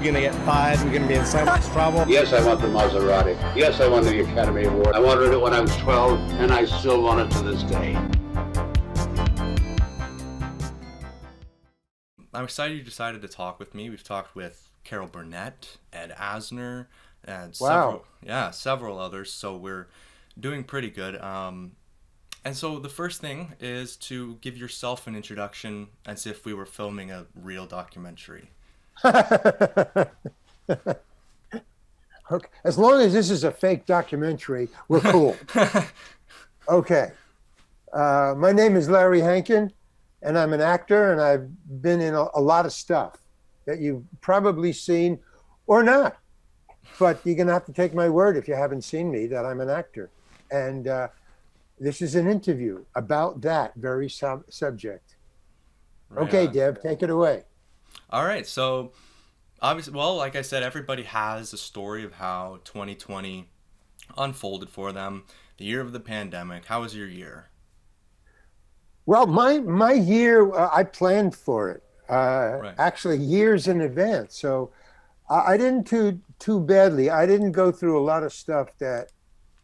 You're gonna get fired, you're gonna be in so much trouble. Yes, I want the Maserati. Yes, I won the Academy Award. I wanted it when I was 12, and I still want it to this day. I'm excited you decided to talk with me. We've talked with Carol Burnett, Ed Asner, and several others, so we're doing pretty good. And so the first thing is to give yourself an introduction as if we were filming a real documentary. Okay. As long as this is a fake documentary, we're cool. Okay. My name is Larry Hankin, and I'm an actor, and I've been in a lot of stuff that you've probably seen or not. But you're going to have to take my word if you haven't seen me that I'm an actor. And this is an interview about that very subject. Okay, yeah. Deb, take it away. All right. So, obviously, well, like I said, everybody has a story of how 2020 unfolded for them, the year of the pandemic. How was your year? Well, my year, I planned for it, actually years in advance. So I didn't do too badly. I didn't go through a lot of stuff that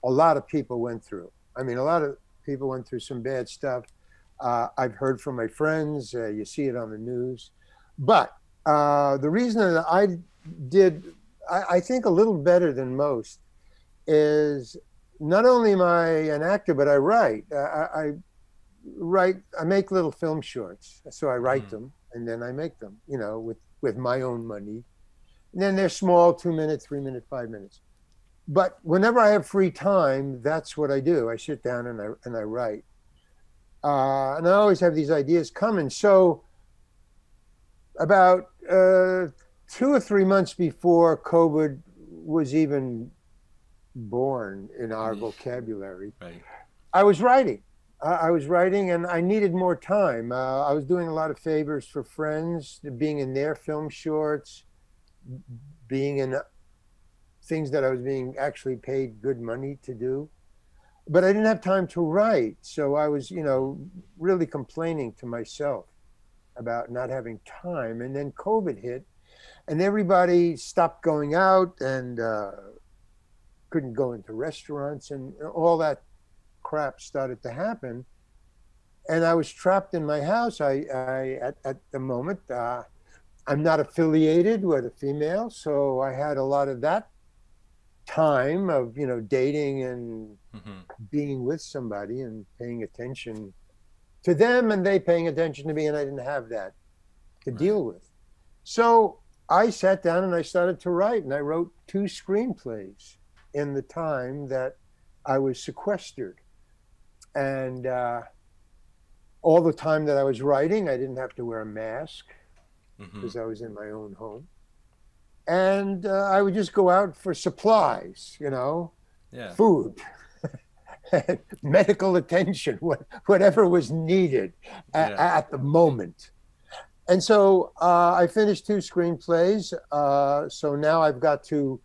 a lot of people went through. I mean, a lot of people went through some bad stuff. I've heard from my friends. You see it on the news. But the reason that I did, I think, a little better than most is not only am I an actor, but I write. I make little film shorts. So I write them, and then I make them, you know, with my own money. And then they're small, 2 minute, 3 minute, 5 minutes. But whenever I have free time, that's what I do. I sit down and I write. And I always have these ideas coming. So about 2 or 3 months before COVID was even born in our vocabulary, I was writing and I needed more time. I was doing a lot of favors for friends, being in their film shorts, being in things that I was being actually paid good money to do. But I didn't have time to write. So I was, you know, really complaining to myself about not having time. And then COVID hit and everybody stopped going out and couldn't go into restaurants and all that crap started to happen. And I was trapped in my house. At the moment, I'm not affiliated with a female. So I had a lot of that time of, you know, dating and being with somebody and paying attention to them and they paying attention to me, and I didn't have that to deal with. So I sat down and I started to write, and I wrote 2 screenplays in the time that I was sequestered. And all the time that I was writing, I didn't have to wear a mask because I was in my own home. And I would just go out for supplies, you know, food, medical attention, whatever was needed at the moment. And so I finished 2 screenplays. So now I've got to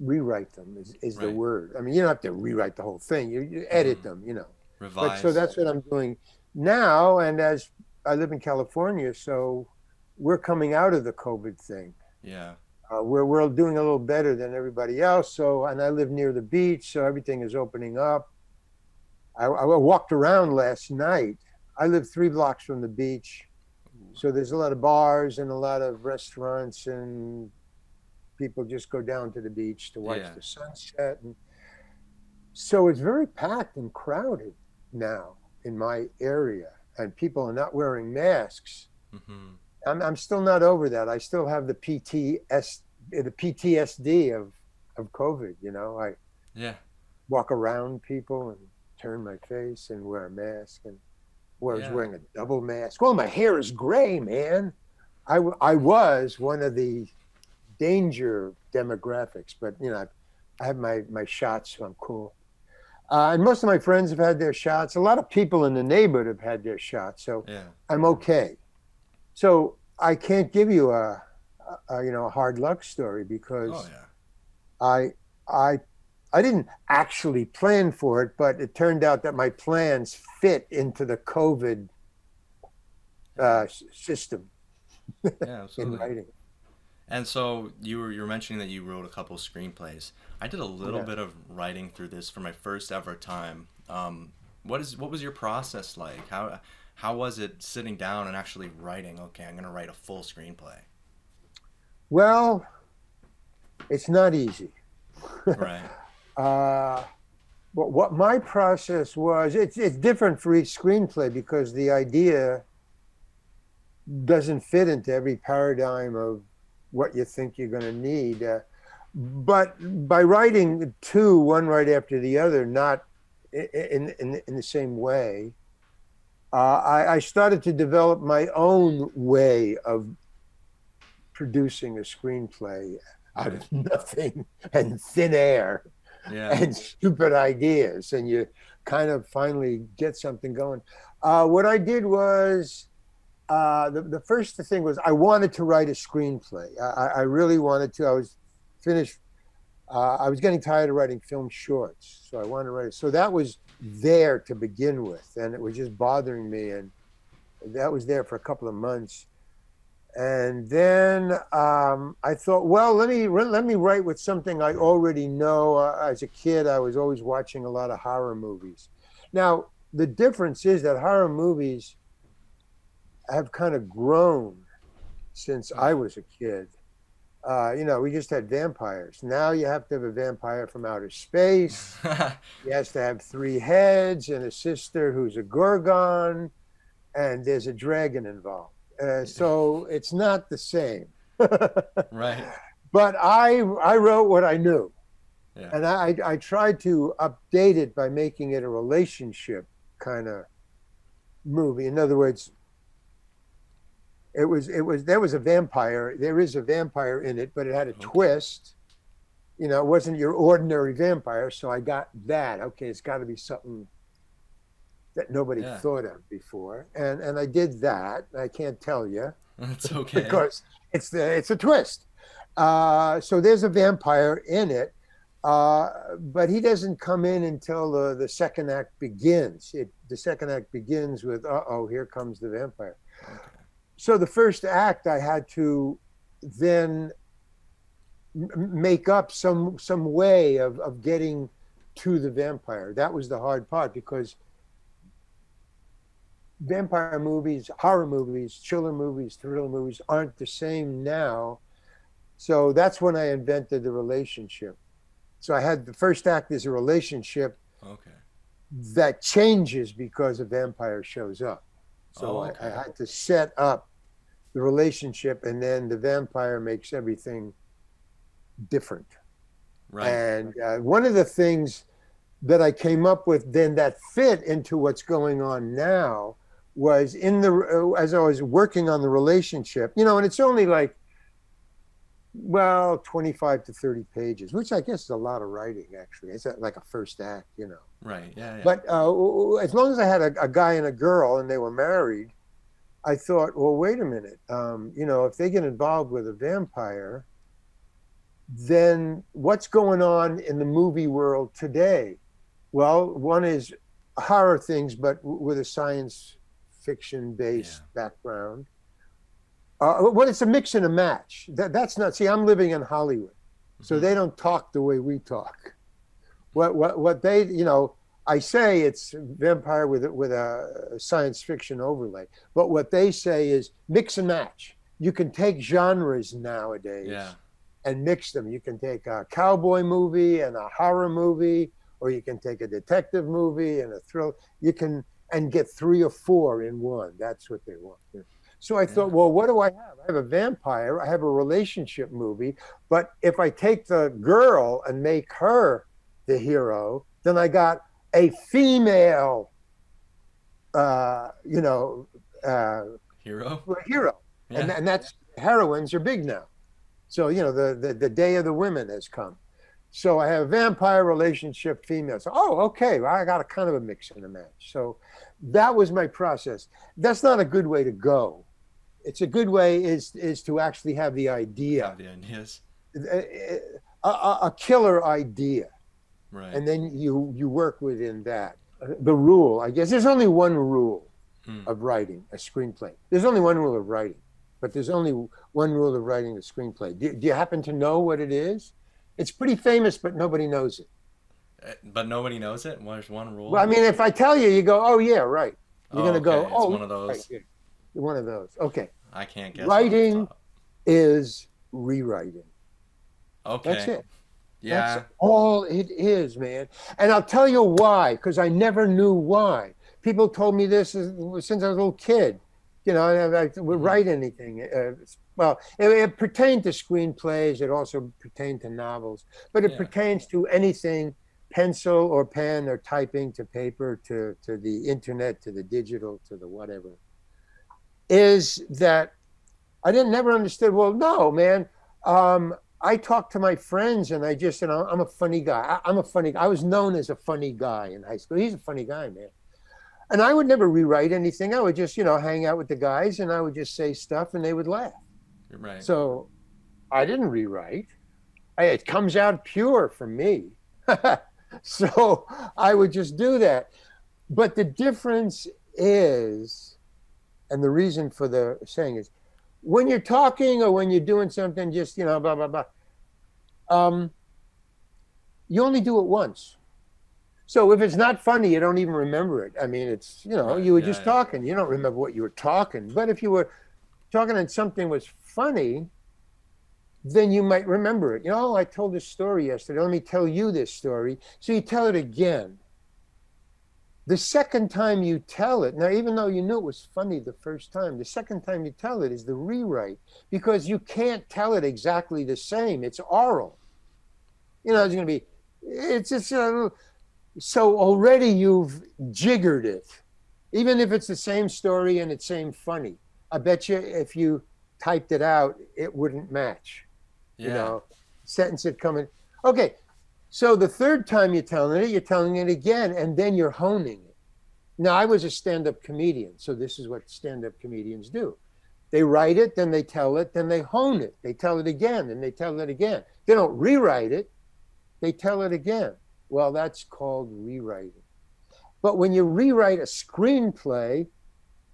rewrite them is the word. I mean, you don't have to rewrite the whole thing. You edit them, you know. Revise. But, so that's what I'm doing now. And as I live in California, so we're coming out of the COVID thing. Yeah. We're doing a little better than everybody else. So, and I live near the beach, so everything is opening up. I walked around last night. I live 3 blocks from the beach. So there's a lot of bars and a lot of restaurants, and people just go down to the beach to watch the sunset. And so it's very packed and crowded now in my area. And people are not wearing masks. I'm still not over that. I still have the PTSD of COVID. You know, I walk around people and turn my face and wear a mask, and I was wearing a double mask. Well, my hair is gray, man. I was one of the danger demographics, but you know, I have my shots, so I'm cool. And most of my friends have had their shots. A lot of people in the neighborhood have had their shots, so I'm okay. So I can't give you a you know, a hard luck story because I didn't actually plan for it, but it turned out that my plans fit into the COVID system. Yeah, absolutely. In writing. And so you were mentioning that you wrote a couple screenplays. I did a little bit of writing through this for my first ever time. What was your process like? How was it sitting down and actually writing? Okay, I'm going to write a full screenplay. Well, it's not easy. Right. But what my process was, it's different for each screenplay because the idea doesn't fit into every paradigm of what you think you're going to need. But by writing two, one right after the other, not in the same way, I started to develop my own way of producing a screenplay out of nothing and thin air and stupid ideas. And you kind of finally get something going. What I did was, the first thing was I wanted to write a screenplay. I really wanted to. I was finished. I was getting tired of writing film shorts, so I wanted to write it. So that was there to begin with, and it was just bothering me, and that was there for a couple of months. And then I thought, well, let me write with something I already know. As a kid, I was always watching a lot of horror movies. Now, the difference is that horror movies have kind of grown since I was a kid. You know, we just had vampires. Now you have to have a vampire from outer space. He has to have three heads and a sister who's a gorgon, and there's a dragon involved. So it's not the same. Right. But I wrote what I knew. Yeah. And I tried to update it by making it a relationship kind of movie. In other words, there is a vampire in it, but it had a twist. You know, it wasn't your ordinary vampire. So I got that. Okay, it's got to be something that nobody thought of before. And I did that. I can't tell you. That's okay. Because it's a twist. So there's a vampire in it, but he doesn't come in until the second act begins. The second act begins with, uh-oh, here comes the vampire. So the first act, I had to then make up some way of getting to the vampire. That was the hard part, because vampire movies, horror movies, chiller movies, thriller movies aren't the same now. So that's when I invented the relationship. So I had the first act as a relationship that changes because a vampire shows up. So I had to set up the relationship, and then the vampire makes everything different. Right. And one of the things that I came up with then that fit into what's going on now was as I was working on the relationship, you know, and it's only like, well, 25 to 30 pages, which I guess is a lot of writing, actually. It's like a first act, you know. Right, yeah. But as long as I had a guy and a girl and they were married, I thought, well, wait a minute. You know, if they get involved with a vampire, then what's going on in the movie world today? Well, one is horror things, but with a science fiction-based background. Well, it's a mix and a match. That's not. See, I'm living in Hollywood, so they don't talk the way we talk. What they, you know, I say it's vampire with a science fiction overlay, but what they say is mix and match. You can take genres nowadays and mix them. You can take a cowboy movie and a horror movie, or you can take a detective movie and a thriller. You can and get three or four in one. That's what they want. Yeah. So I thought, well, what do I have? I have a vampire, I have a relationship movie, but if I take the girl and make her the hero, then I got a female, you know, hero. Yeah. And that's, heroines are big now. So, you know, the day of the women has come. So I have a vampire, relationship, female. So, oh, okay, well, I got a kind of a mix and a match. So that was my process. That's not a good way to go. It's a good way is to actually have the idea, a killer idea, right? And then you work within that. The rule, I guess, there's only one rule, of writing a screenplay. There's only one rule of writing, but there's only one rule of writing a screenplay. Do you happen to know what it is? It's pretty famous, but nobody knows it. But nobody knows it? Well, there's one rule. Well, I mean, if I tell you, you go, oh, yeah, right. You're going to go, oh, it's one of those. Right, yeah. One of those. Okay. I can't guess. Writing is rewriting. Okay. That's it. Yeah. That's all it is, man. And I'll tell you why, because I never knew why. People told me this since I was a little kid. You know, I would write anything. Well, it pertained to screenplays. It also pertained to novels. But it pertains to anything, pencil or pen or typing to paper, to the internet, to the digital, to the whatever. Is that I never understood, well, no, man. I talked to my friends and I just, you know, I'm a funny guy. I was known as a funny guy in high school. He's a funny guy, man. And I would never rewrite anything. I would just, you know, hang out with the guys and I would just say stuff and they would laugh. Right. So I didn't rewrite. It comes out pure from me. So I would just do that. But the difference is, and the reason for the saying is, when you're talking or when you're doing something, just, you know, blah, blah, blah, you only do it once. So if it's not funny, you don't even remember it. I mean, it's, you know, you were just talking. You don't remember what you were talking. But if you were talking and something was funny, then you might remember it. You know, oh, I told this story yesterday. Let me tell you this story. So you tell it again. The second time you tell it, now, even though you knew it was funny the first time, the second time you tell it is the rewrite, because you can't tell it exactly the same. It's oral. You know, it's going to be, it's just, so already you've jiggered it, even if it's the same story and it's same funny. I bet you if you typed it out, it wouldn't match. Yeah. You know, sentence would come in. Okay, so the third time you're telling it again, and then you're honing it. Now, I was a stand-up comedian, so this is what stand-up comedians do. They write it, then they tell it, then they hone it. They tell it again, and they tell it again. They don't rewrite it. They tell it again. Well, that's called rewriting. But when you rewrite a screenplay,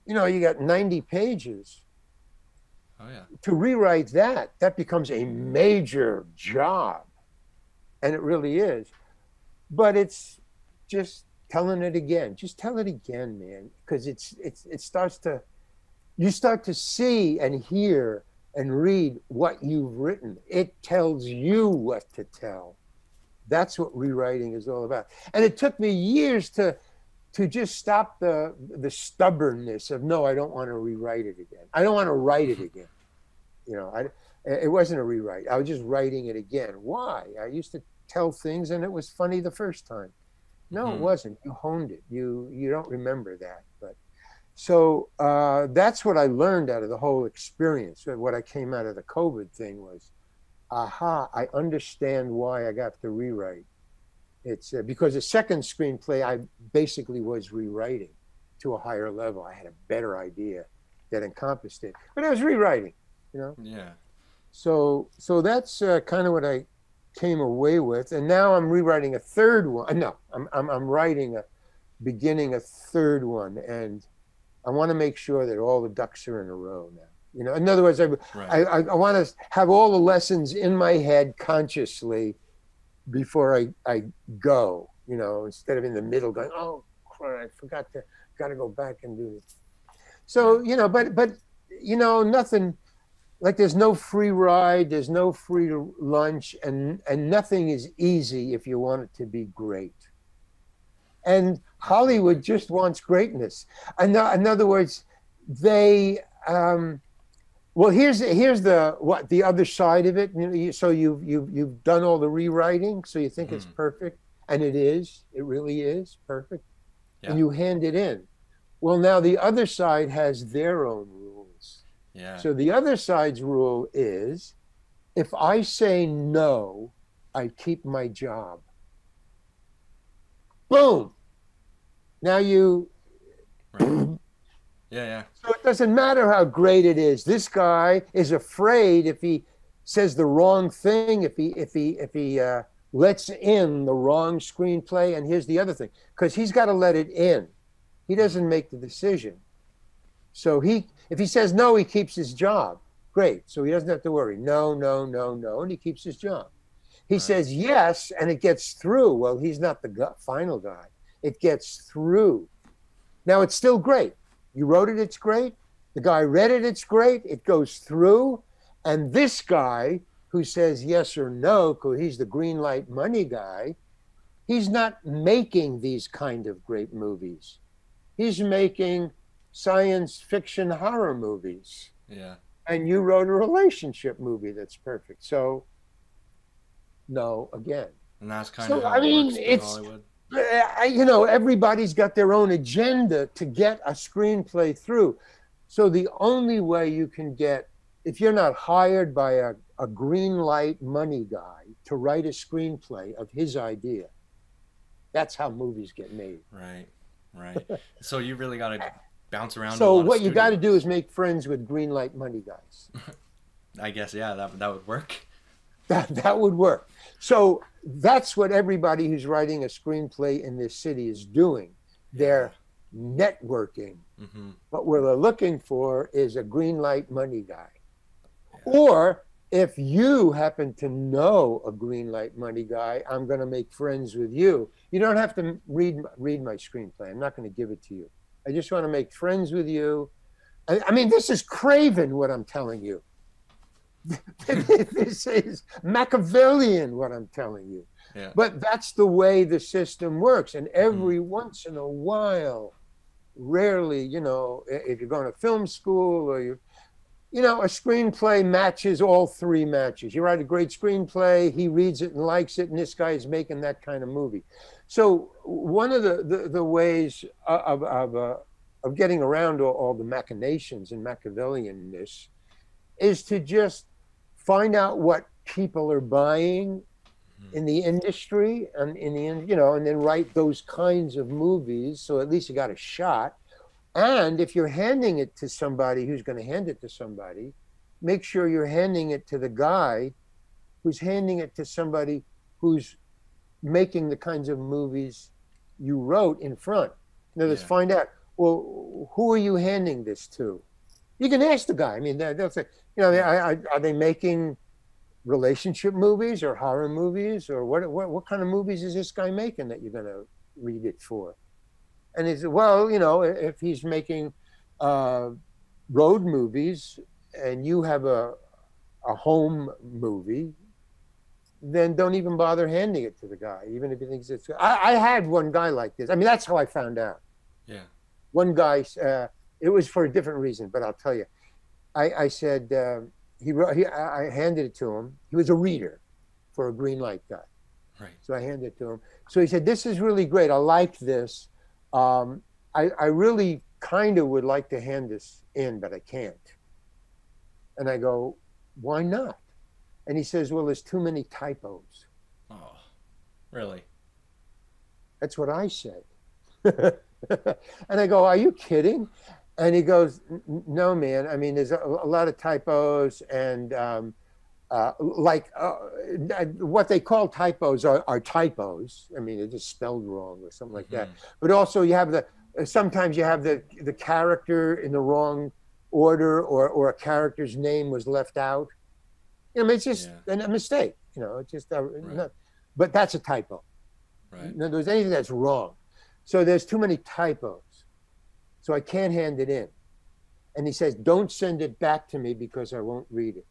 you know, you got 90 pages. Oh, yeah. To rewrite that, that becomes a major job. And it really is. But it's just telling it again. Just tell it again, man. Because it starts to, you start to see and hear and read what you've written. It tells you what to tell. That's what rewriting is all about. And it took me years to just stop the stubbornness of, no, I don't want to rewrite it again. I don't want to write it again. You know, it wasn't a rewrite. I was just writing it again. Why? I used to tell things and it was funny the first time. No, it wasn't. You honed it. You don't remember that. But so that's what I learned out of the whole experience. What I came out of the COVID thing was, aha, I understand why I got to rewrite. It's because the second screenplay, I basically was rewriting to a higher level. I had a better idea that encompassed it, but I was rewriting, you know? Yeah. So that's kind of what I came away with. And now I'm rewriting a third one. No, I'm writing beginning a third one. And I want to make sure that all the ducks are in a row now. You know, in other words, I want to have all the lessons in my head consciously before I go, you know, instead of in the middle going, oh, crap, I forgot to, got to go back and do this. So, you know, but, you know, nothing, like there's no free ride, there's no free lunch, and nothing is easy if you want it to be great. And Hollywood just wants greatness. And in other words, they... Well, here's the other side of it. You know, so you've done all the rewriting, so you think it's perfect, and it is. It really is perfect, and you hand it in. Well, now the other side has their own rules. Yeah. So the other side's rule is, if I say no, I keep my job. Boom. Now you. Right. Yeah, yeah. So it doesn't matter how great it is. This guy is afraid if he says the wrong thing, if he lets in the wrong screenplay. And here's the other thing, because he's got to let it in. He doesn't make the decision. So he, if he says no, he keeps his job. Great. So he doesn't have to worry. No, no, no, no. And he keeps his job. He says yes, and it gets through. Well, he's not the final guy. It gets through. Now, it's still great. You wrote it, it's great. The guy read it, it's great. It goes through. And this guy who says yes or no, because he's the green light money guy, he's not making these kind of great movies. He's making science fiction horror movies. Yeah. And you wrote a relationship movie that's perfect. So, no, again. And that's kind of how I mean, it's Hollywood. You know, everybody's got their own agenda to get a screenplay through. So the only way you can get, if you're not hired by a green light money guy to write a screenplay of his idea, that's how movies get made. Right, right. So you really got to bounce around. So what you got to do is make friends with green light money guys. I guess, yeah, that would work. That would work. So that's what everybody who's writing a screenplay in this city is doing. They're networking. Mm-hmm. But what they're looking for is a green light money guy. Yeah. Or if you happen to know a green light money guy, I'm going to make friends with you. You don't have to read my screenplay. I'm not going to give it to you. I just want to make friends with you. I mean, this is craven what I'm telling you. This is Machiavellian what I'm telling you. Yeah. But that's the way the system works. And every once in a while, rarely, you know, if you're going to film school or you know, a screenplay matches all three matches. You write a great screenplay, he reads it and likes it, and this guy is making that kind of movie. So one of the ways of getting around all the machinations and Machiavellianness is to just find out what people are buying in the industry and you know, and then write those kinds of movies. So at least you got a shot. And if you're handing it to somebody who's going to hand it to somebody, make sure you're handing it to the guy who's handing it to somebody who's making the kinds of movies you wrote in front. Now, let's find out, well, who are you handing this to? You can ask the guy. I mean, they'll say, you know, are they making relationship movies or horror movies? Or what kind of movies is this guy making that you're going to read it for? And he said, well, you know, if he's making road movies and you have a home movie, then don't even bother handing it to the guy, even if he thinks it's good. I had one guy like this. I mean, that's how I found out. Yeah. One guy, it was for a different reason, but I'll tell you. I said, I handed it to him. He was a reader for a green light guy. Right. So I handed it to him. So he said, this is really great. I like this. I really kind of would like to hand this in, but I can't. And I go, why not? And he says, well, there's too many typos. Oh, really? That's what I said. And I go, are you kidding? And he goes, no, man. I mean, there's a lot of typos, and what they call typos are typos. I mean, they're just spelled wrong or something like that. But also you have sometimes you have the character in the wrong order, or a character's name was left out. I mean, it's just a mistake, you know, it's just, but that's a typo. Right. In other words, anything that's wrong. So there's too many typos. So I can't hand it in. And he says, don't send it back to me because I won't read it.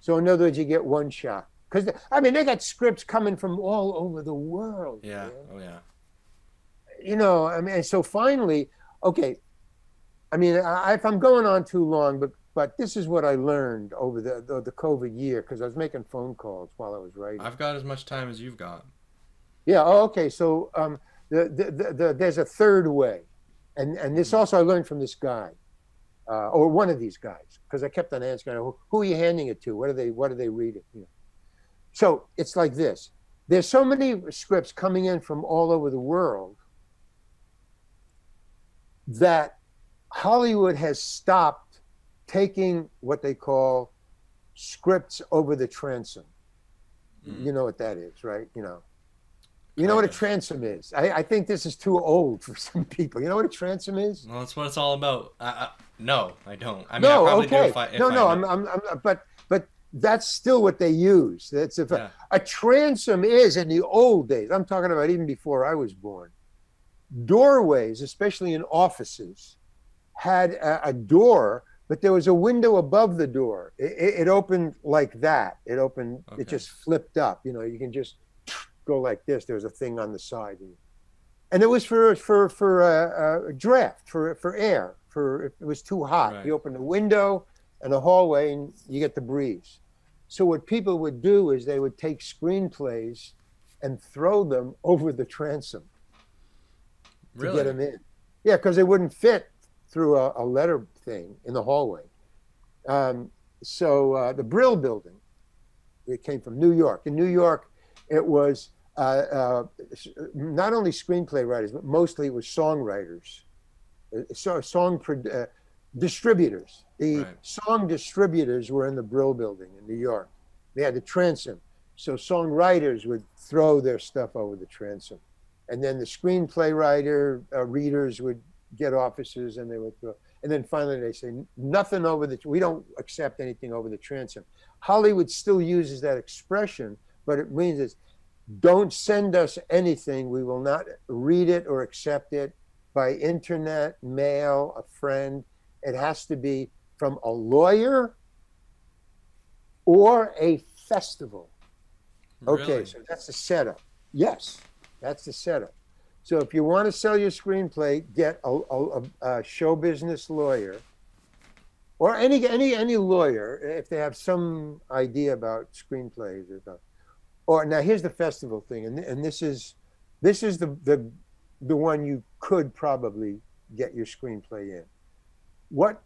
So in other words, you get one shot. Because, I mean, they got scripts coming from all over the world. Yeah, man. Oh yeah. You know, I mean, so finally, okay, I mean, if I'm going on too long, but this is what I learned over the COVID year, because I was making phone calls while I was writing. I've got as much time as you've got. Yeah, oh, okay, so there's a third way. And this also I learned from this guy. Or one of these guys, because I kept on asking, who are you handing it to? What are they reading? You know. So it's like this. There's so many scripts coming in from all over the world that Hollywood has stopped taking what they call scripts over the transom. You know what that is, right? You know. You know what a transom is? I think this is too old for some people. You know what a transom is? Well, that's what it's all about. No, I don't. I mean, no, I probably do if no, I no, I'm but that's still what they use. That's if a transom is in the old days. I'm talking about even before I was born. Doorways, especially in offices, had a door, but there was a window above the door. It opened like that. It opened. Okay. It just flipped up. You know, you can just go like this. There was a thing on the side, and it was for a draft, for air. For if it was too hot, you open the window and the hallway, and you get the breeze. So what people would do is they would take screenplays and throw them over the transom to get them in. Yeah, because they wouldn't fit through a letter thing in the hallway. So the Brill Building, it came from New York. In New York, it was not only screenplay writers, but mostly it was songwriters, song distributors. The song distributors were in the Brill Building in New York. They had the transom. So songwriters would throw their stuff over the transom. And then the screenplay readers would get offices, and they would throw. And then finally they say, nothing over the, we don't accept anything over the transom. Hollywood still uses that expression, but it means it's, don't send us anything. We will not read it or accept it by internet, mail, a friend. It has to be from a lawyer or a festival. Really? Okay, so that's the setup. Yes, that's the setup. So if you want to sell your screenplay, get a show business lawyer, or any lawyer if they have some idea about screenplays or stuff. Or now here's the festival thing, and this is the one you could probably get your screenplay in.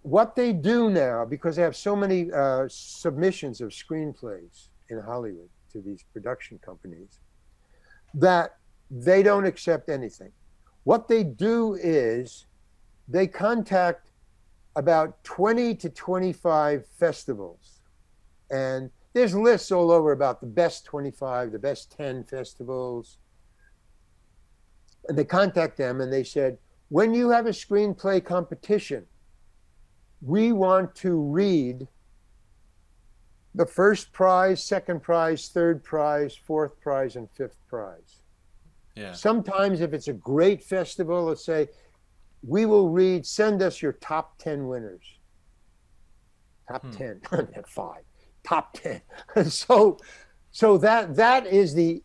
What they do now, because they have so many submissions of screenplays in Hollywood to these production companies, that they don't accept anything. What they do is they contact about 20 to 25 festivals. And there's lists all over about the best 25, the best 10 festivals. And they contact them and they said, when you have a screenplay competition, we want to read the first prize, second prize, third prize, fourth prize, and fifth prize. Yeah. Sometimes if it's a great festival, let's say, we will read, send us your top 10 winners. Top 10, not 5, top 10. So that is the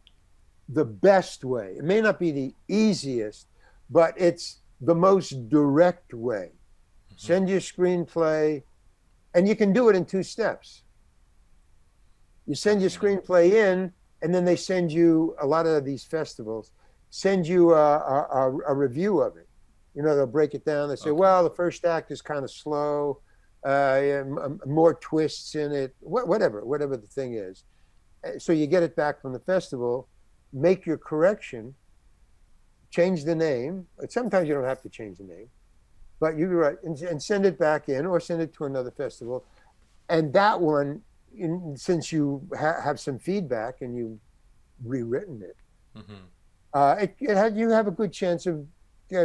best way. It may not be the easiest, but it's the most direct way. Mm-hmm. Send your screenplay, and you can do it in 2 steps. You send your screenplay in, and then they send you, a lot of these festivals send you a review of it. You know, they'll break it down. They say, well, the first act is kind of slow, more twists in it, whatever the thing is. So you get it back from the festival, make your correction, change the name. Sometimes you don't have to change the name, but you write and send it back in, or send it to another festival. And that one, since you have some feedback and you've rewritten it, you have a good chance of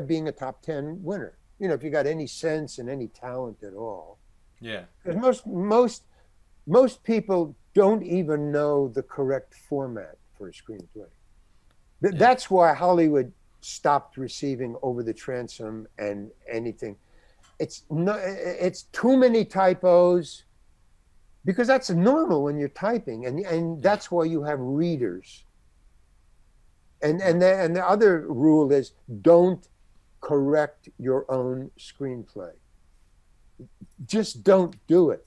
being a top 10 winner. You know, if you got any sense and any talent at all. Yeah. Because most people don't even know the correct format for a screenplay. That's why Hollywood stopped receiving over the transom and anything. It's too many typos. Because that's normal when you're typing, and that's why you have readers. And the other rule is, don't correct your own screenplay. Just don't do it.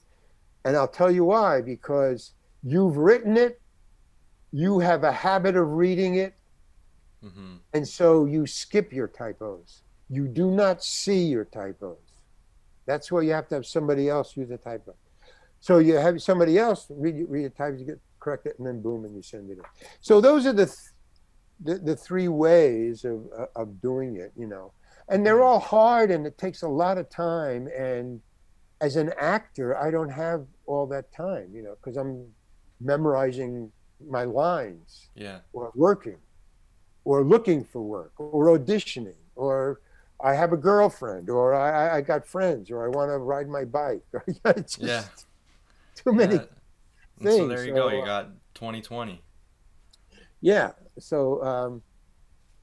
And I'll tell you why, because you've written it, you have a habit of reading it, and so you skip your typos. You do not see your typos. That's why you have to have somebody else use a typo. So you have somebody else read it, types, you get correct it, and then boom, and you send it in. So those are the 3 ways of doing it, you know. And they're all hard, and it takes a lot of time. And as an actor, I don't have all that time, you know, because I'm memorizing my lines or working. or looking for work or auditioning, or I have a girlfriend, or I got friends, or I want to ride my bike. Just, yeah. Too many things. So there you go. You got 2020. Yeah. So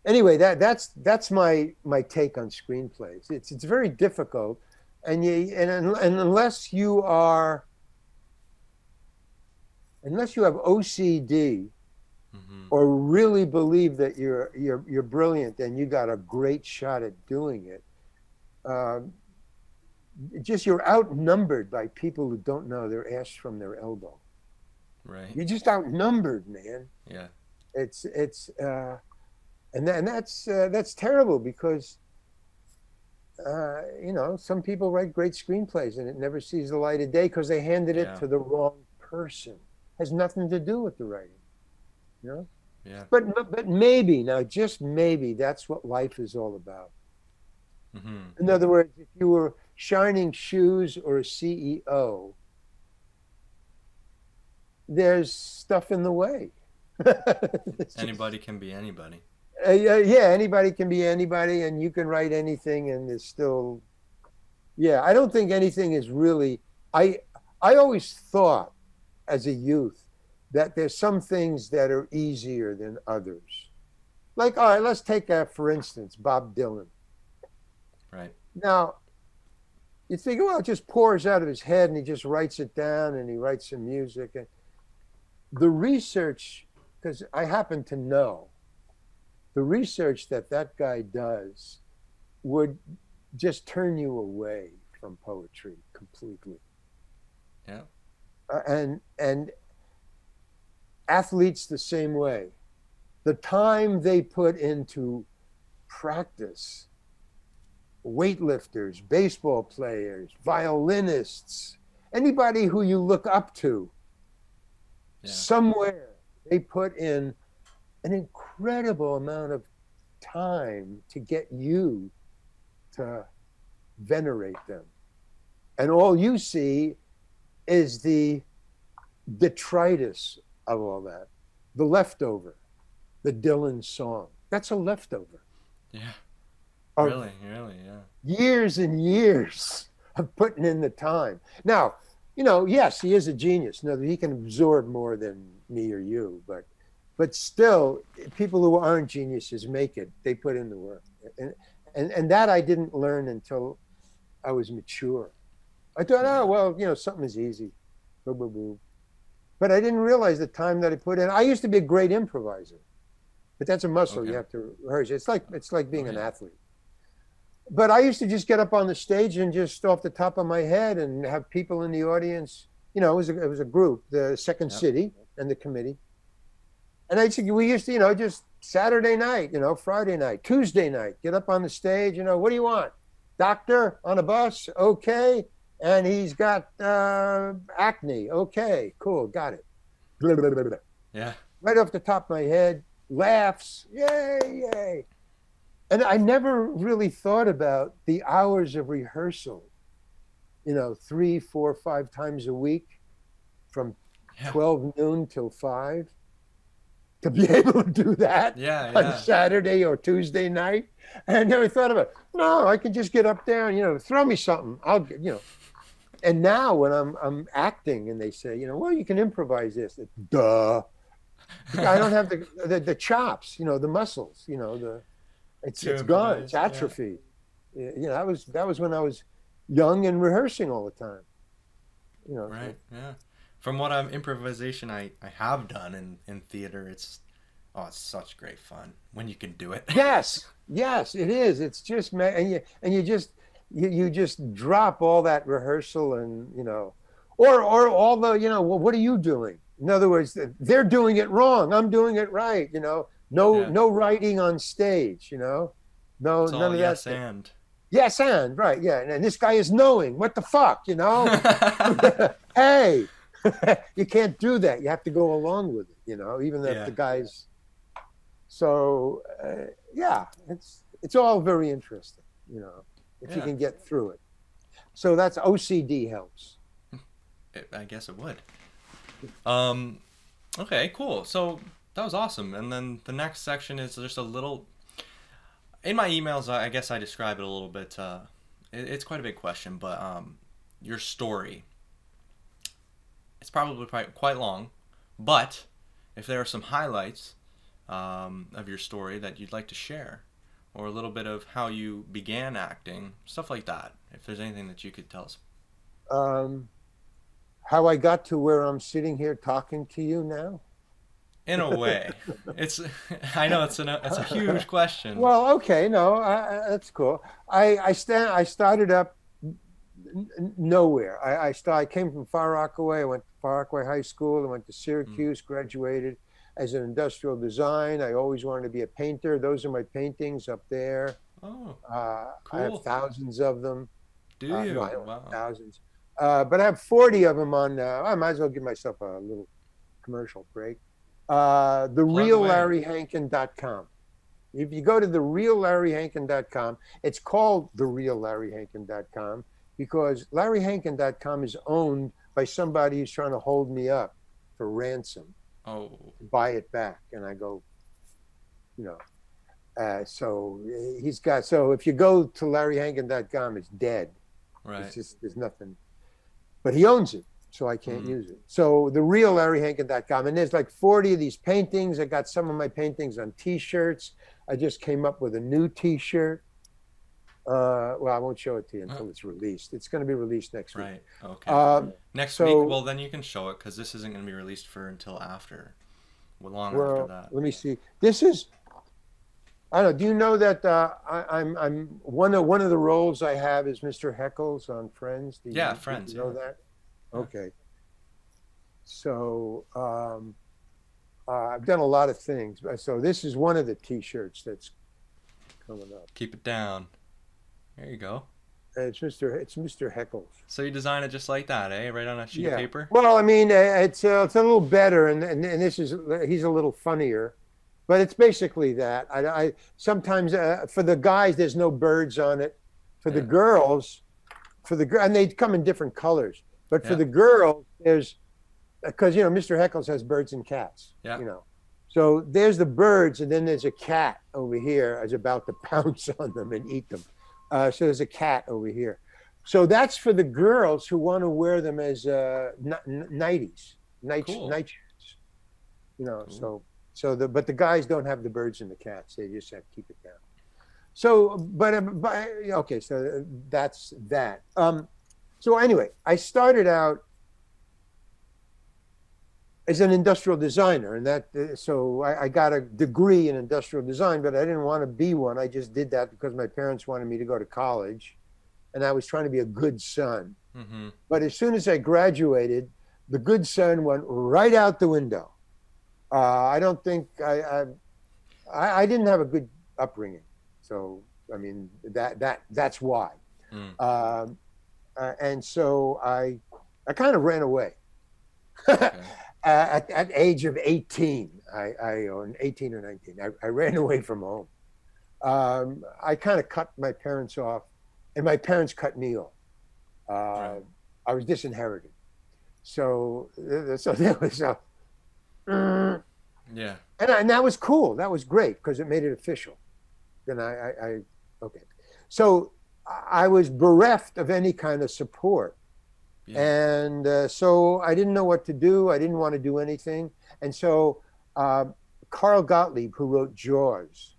anyway, that's my take on screenplays. It's very difficult, and unless you are, unless you have OCD. Mm-hmm. Or really believe that you're brilliant and you got a great shot at doing it. Just you're outnumbered by people who don't know their ass from their elbow. Right. You're just outnumbered, man. Yeah. It's terrible because you know, some people write great screenplays and it never sees the light of day because they handed it to the wrong person. Has nothing to do with the writing. You know? Yeah. But maybe now, just maybe, that's what life is all about. Mm-hmm. In other words, if you were shining shoes or a CEO, there's stuff in the way. Anybody can be anybody. Yeah, anybody can be anybody, and you can write anything, and there's still, yeah. I don't think anything is really. I always thought, as a youth, that there's some things that are easier than others. Like, all right, let's take, for instance, Bob Dylan. Right. Now, you think, well, it just pours out of his head and he just writes it down and he writes some music. And the research, because I happen to know, the research that guy does would just turn you away from poetry completely. Yeah. And athletes the same way. The time they put into practice, weightlifters, baseball players, violinists, anybody who you look up to, somewhere they put in an incredible amount of time to get you to venerate them. And all you see is the detritus of all that, the leftover, the Dylan song. That's a leftover. Yeah. Really, yeah. Years and years of putting in the time. Now, you know, yes, he is a genius. No, he can absorb more than me or you, but still, people who aren't geniuses make it. They put in the work, and that I didn't learn until I was mature. I thought, oh well, you know, something is easy. Boo boo boo. But I didn't realize the time that I put in. I used to be a great improviser, but that's a muscle you have to rehearse. It's like being an athlete. But I used to just get up on the stage and just off the top of my head and have people in the audience. You know, it was a group, the Second City and the Committee. And we used to, you know, just Saturday night, you know, Friday night, Tuesday night, get up on the stage. You know, what do you want? Doctor on a bus? Okay. And he's got acne. Okay, cool, got it. Blah, blah, blah, blah. Yeah. Right off the top of my head, laughs, yay, yay. And I never really thought about the hours of rehearsal, you know, 3, 4, 5 times a week from 12 noon till 5, to be able to do that on Saturday or Tuesday night. And I never thought about it. No, I can just get up there and, you know, throw me something. I'll, you know. And now when I'm acting and they say, you know, well, you can improvise this. Duh. I don't have the chops, you know, the muscles, you know, it's gone. It's atrophy. Yeah. You know, that was when I was young and rehearsing all the time. You know. Right. Yeah. From what improvisation I have done in theater, it's such great fun when you can do it. Yes, it is. It's just, you just drop all that rehearsal and, you know, or all the, you know, well, what are you doing? In other words, they're doing it wrong. I'm doing it right. You know, no writing on stage, you know, it's none of yes that. Yes. And right. Yeah. And this guy is knowing what the fuck, you know, hey, you can't do that. You have to go along with it, you know, even if the guy's. So, it's all very interesting, you know, if you can get through it. So that's OCD helps. I guess it would. Okay, cool. So that was awesome. And then the next section is just a little, in my emails, I guess I describe it a little bit. It's quite a big question, but your story. It's probably quite long, but if there are some highlights of your story that you'd like to share, or a little bit of how you began acting, stuff like that, if there's anything that you could tell us. How I got to where I'm sitting here talking to you now? In a way. I know it's a huge question. Well, okay, no, that's cool. I started up nowhere. I came from Far Rockaway. I went to Far Rockaway High School. I went to Syracuse, graduated as an industrial design. I always wanted to be a painter. Those are my paintings up there. Oh, cool. I have thousands of them. Do you? No, I don't have thousands. But I have 40 of them on, I might as well give myself a little commercial break. Thereallarryhankin.com. If you go to thereallarryhankin.com, it's called thereallarryhankin.com because LarryHankin.com is owned by somebody who's trying to hold me up for ransom. Oh. Buy it back. And I go, you know. So he's got, so if you go to LarryHankin.com, it's dead. Right. It's just, there's nothing. But he owns it, so I can't use it. So thereallarryhankin.com. And there's like 40 of these paintings. I got some of my paintings on T-shirts. I just came up with a new T-shirt. Well, I won't show it to you until it's released. It's going to be released next week. Right. Okay. Next week. Well, then you can show it because this isn't going to be released for until after, long after that. Let me see. This is. I don't know. Do you know that I'm one of the roles I have is Mr. Heckles on Friends? Friends. You know that? Okay. So I've done a lot of things. So this is one of the T-shirts that's coming up. Keep it down. There you go. It's Mr. Heckles. So you design it just like that, eh? Right on a sheet of paper. Well, I mean, it's a little better, and this is he's a little funnier. But it's basically that. I sometimes for the guys, there's no birds on it. For the girls, and they come in different colors. But for the girls, there's because you know Mr. Heckles has birds and cats. Yeah. You know, so there's the birds, and then there's a cat over here is about to pounce on them and eat them. So there's a cat over here. So that's for the girls who want to wear them as night shirts. You know, but the guys don't have the birds and the cats. They just have to keep it down. So, but okay, so that's that. So anyway, I started out as an industrial designer, and that so I got a degree in industrial design, but I didn't want to be one. I just did that because my parents wanted me to go to college, and I was trying to be a good son. But as soon as I graduated, the good son went right out the window. I don't think I didn't have a good upbringing, so I mean that's why. And so I kind of ran away. At age of 18, or 18 or 19, I ran away from home. I kind of cut my parents off, and my parents cut me off. I was disinherited, so there was a. And that was cool. That was great because it made it official. Then so I was bereft of any kind of support, and so I didn't know what to do. I didn't want to do anything, and so Carl Gottlieb, who wrote Jaws,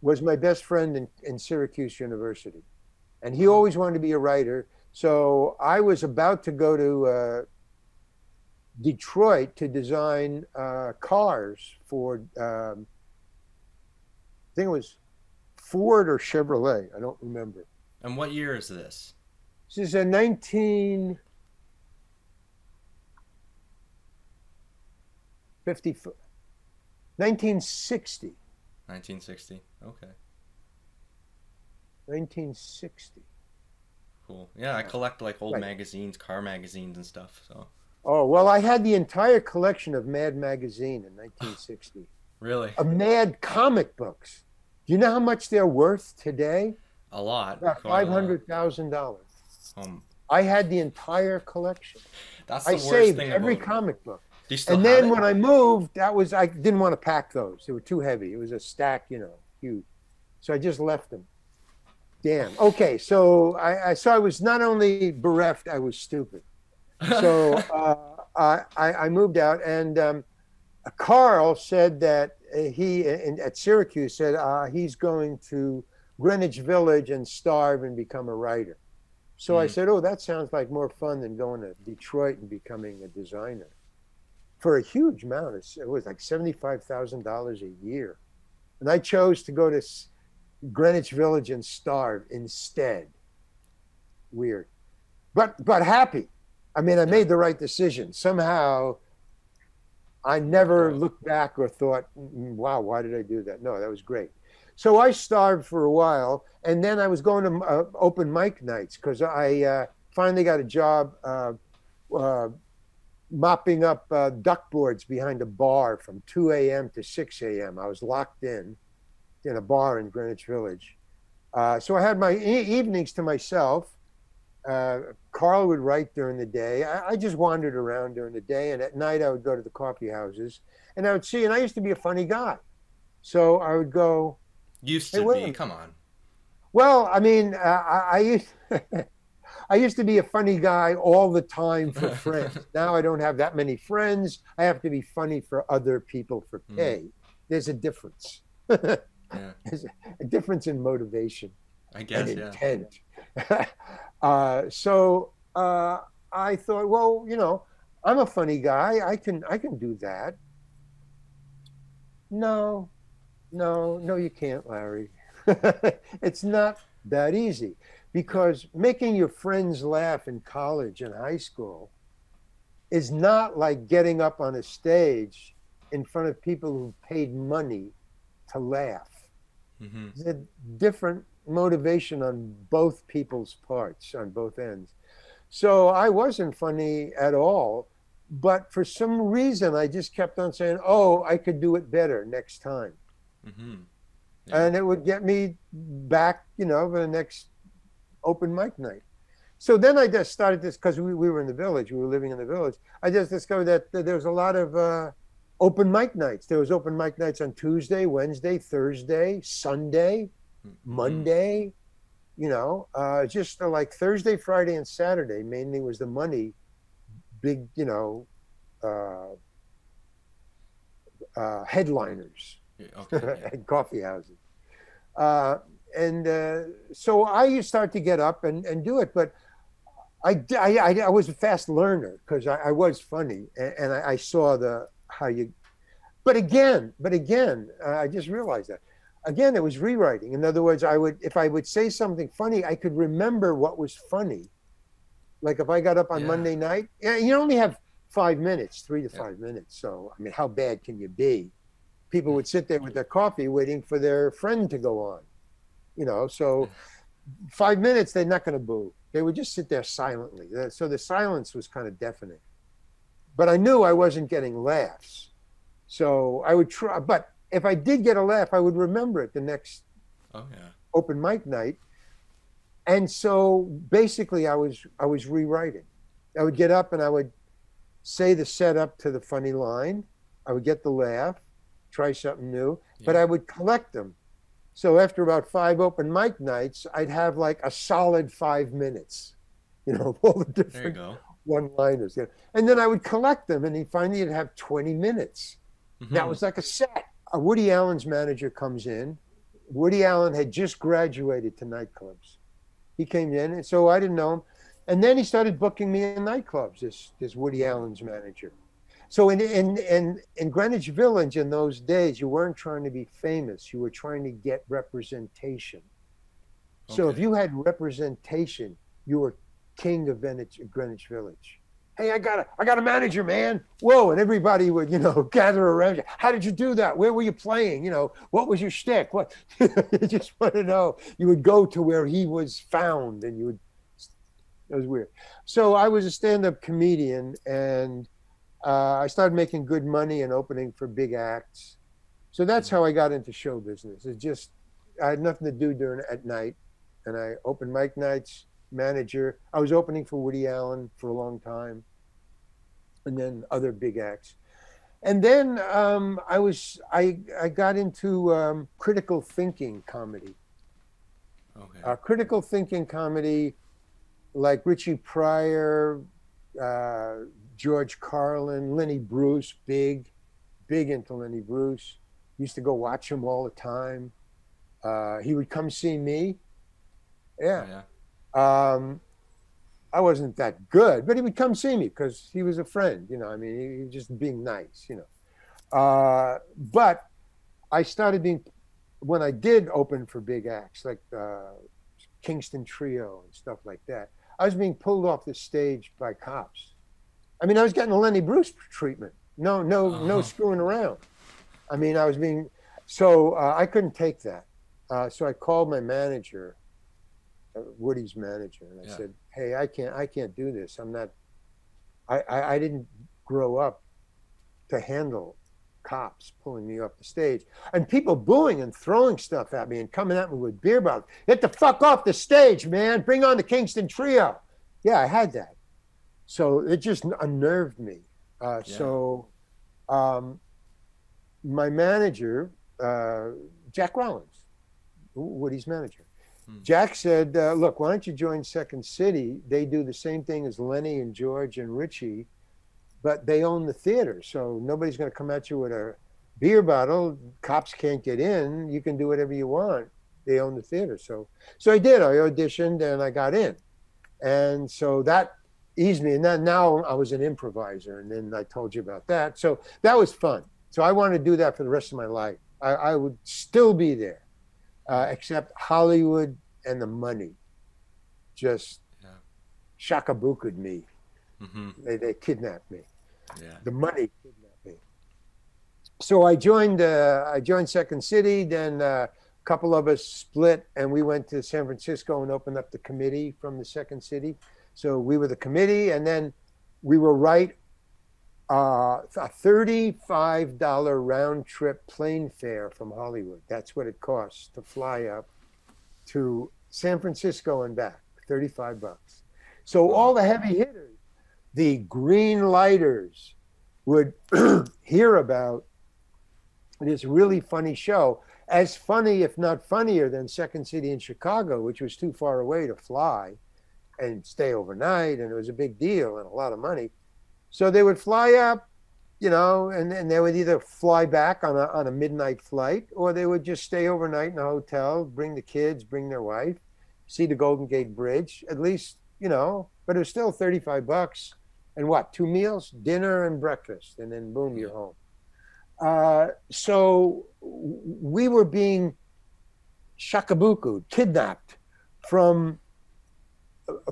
was my best friend in Syracuse University, and he always wanted to be a writer. So I was about to go to Detroit to design cars for, I think it was Ford or Chevrolet. I don't remember. And what year is this? This is a 1960. 1960. Okay. 1960. Cool. Yeah, I collect like old magazines, car magazines and stuff, so. Oh, well, I had the entire collection of Mad Magazine in 1960. Really? Of Mad comic books. Do you know how much they're worth today? A lot. About $500,000. I had the entire collection. That's the worst thing. I saved every comic book. And then when I moved, that was, I didn't want to pack those. They were too heavy. It was a stack, you know, huge. So I just left them. Damn. Okay. So so I was not only bereft, I was stupid. So I moved out, and Carl said that he, at Syracuse, said he's going to Greenwich Village and starve and become a writer. So I said, oh, that sounds like more fun than going to Detroit and becoming a designer. For a huge amount, it was like $75,000 a year. And I chose to go to Greenwich Village and starve instead. Weird, but happy. I mean, I made the right decision. Somehow, I never looked back or thought, wow, why did I do that? No, that was great. So I starved for a while, and then I was going to open mic nights, because I finally got a job mopping up duckboards behind a bar from 2 a.m. to 6 a.m. I was locked in a bar in Greenwich Village. So I had my evenings to myself. Carl would write during the day. I just wandered around during the day, and at night I would go to the coffee houses, and I would see, and I used to be a funny guy. So I would go... Used to be, come on. Well, I mean, I used to be a funny guy all the time for friends. Now I don't have that many friends. I have to be funny for other people for pay. There's a difference. There's a difference in motivation, I guess, and intent. So I thought, well, you know, I'm a funny guy. I can do that. No, you can't, Larry. It's not that easy, because making your friends laugh in college and high school is not like getting up on a stage in front of people who paid money to laugh. It's a different motivation on both people's parts, on both ends. So I wasn't funny at all, but for some reason, I just kept on saying, oh, I could do it better next time. And it would get me back, you know, for the next open mic night. So then I just started this, because we were in the village, we were living in the village. I just discovered that there was a lot of open mic nights. There was open mic nights on Tuesday, Wednesday, Thursday, Sunday, Monday, you know, just like Thursday, Friday, and Saturday mainly was the money, big, you know, headliners. At coffee houses. So I used to start to get up and do it, but I was a fast learner, because I was funny, and I saw how you, but again, I just realized that. Again, it was rewriting. In other words, if I would say something funny, I could remember what was funny. Like if I got up on Monday night, you only have 5 minutes, 3 to 5 minutes. So, I mean, how bad can you be? People would sit there with their coffee waiting for their friend to go on, you know, so 5 minutes, they're not going to boo. They would just sit there silently. So the silence was kind of deafening, but I knew I wasn't getting laughs. So I would try, but if I did get a laugh, I would remember it the next open mic night. And so basically I was rewriting. I would get up and I would say the setup to the funny line. I would get the laugh. Try something new, but I would collect them. So after about 5 open mic nights, I'd have like a solid 5 minutes, you know, of all the different one-liners. And then I would collect them, and then finally you'd have 20 minutes. That was like a set. Woody Allen's manager comes in. Woody Allen had just graduated to nightclubs. He came in, and so I didn't know him. And then he started booking me in nightclubs, this Woody Allen's manager. So in Greenwich Village in those days, you weren't trying to be famous. You were trying to get representation. So if you had representation, you were king of Greenwich Village. Hey, I got a manager, man. Whoa, and everybody would, you know, gather around you. How did you do that? Where were you playing? You know, what was your shtick? What? You just want to know. You would go to where he was found, and you would. It was weird. So I was a stand-up comedian, and I started making good money and opening for big acts. So that's how I got into show business. It's just, I had nothing to do at night. And I opened mic nights, manager. I was opening for Woody Allen for a long time. and then other big acts. And then I got into critical thinking comedy. Okay. Critical thinking comedy, like Richie Pryor, George Carlin, Lenny Bruce, big into Lenny Bruce. Used to go watch him all the time. He would come see me. Yeah. Oh, yeah. I wasn't that good, but he would come see me because he was a friend, you know. I mean, he was just being nice, you know. But I started being, when I did open for big acts, like Kingston Trio and stuff like that, I was being pulled off the stage by cops. I mean, I was getting the Lenny Bruce treatment. No screwing around. I mean, I was being, so I couldn't take that. So I called my manager, Woody's manager, and I said, "Hey, I can't do this. I'm not, I didn't grow up to handle cops pulling me off the stage and people booing and throwing stuff at me and coming at me with beer bottles. Get the fuck off the stage, man. Bring on the Kingston Trio." Yeah, I had that. So it just unnerved me. So my manager, Jack Rollins, Woody's manager, Jack said, "Look, why don't you join Second City? They do the same thing as Lenny and George and Richie, but they own the theater. So nobody's going to come at you with a beer bottle. Cops can't get in. You can do whatever you want. They own the theater." So I did. I auditioned and I got in. And so that eased me. And then now I was an improviser. And then I told you about that. So that was fun. So I wanted to do that for the rest of my life. I would still be there. Except Hollywood and the money just shakabukaed me. Mm-hmm. They kidnapped me. Yeah. The money kidnapped me. So I joined Second City. Then a couple of us split, and we went to San Francisco and opened up the Committee from the Second City. So we were the Committee, and then we were right a $35 round trip plane fare from Hollywood. That's what it costs to fly up to San Francisco and back, $35. So all the heavy hitters, the green lighters, would hear about this really funny show, as funny, if not funnier, than Second City in Chicago, which was too far away to fly and stay overnight. And it was a big deal and a lot of money. So they would fly up, you know, and they would either fly back on a midnight flight, or they would just stay overnight in a hotel, bring the kids, bring their wife, see the Golden Gate Bridge, at least, you know. But it was still $35 and what, 2 meals, dinner and breakfast, and then boom, you're home. So we were being shakabuku, kidnapped from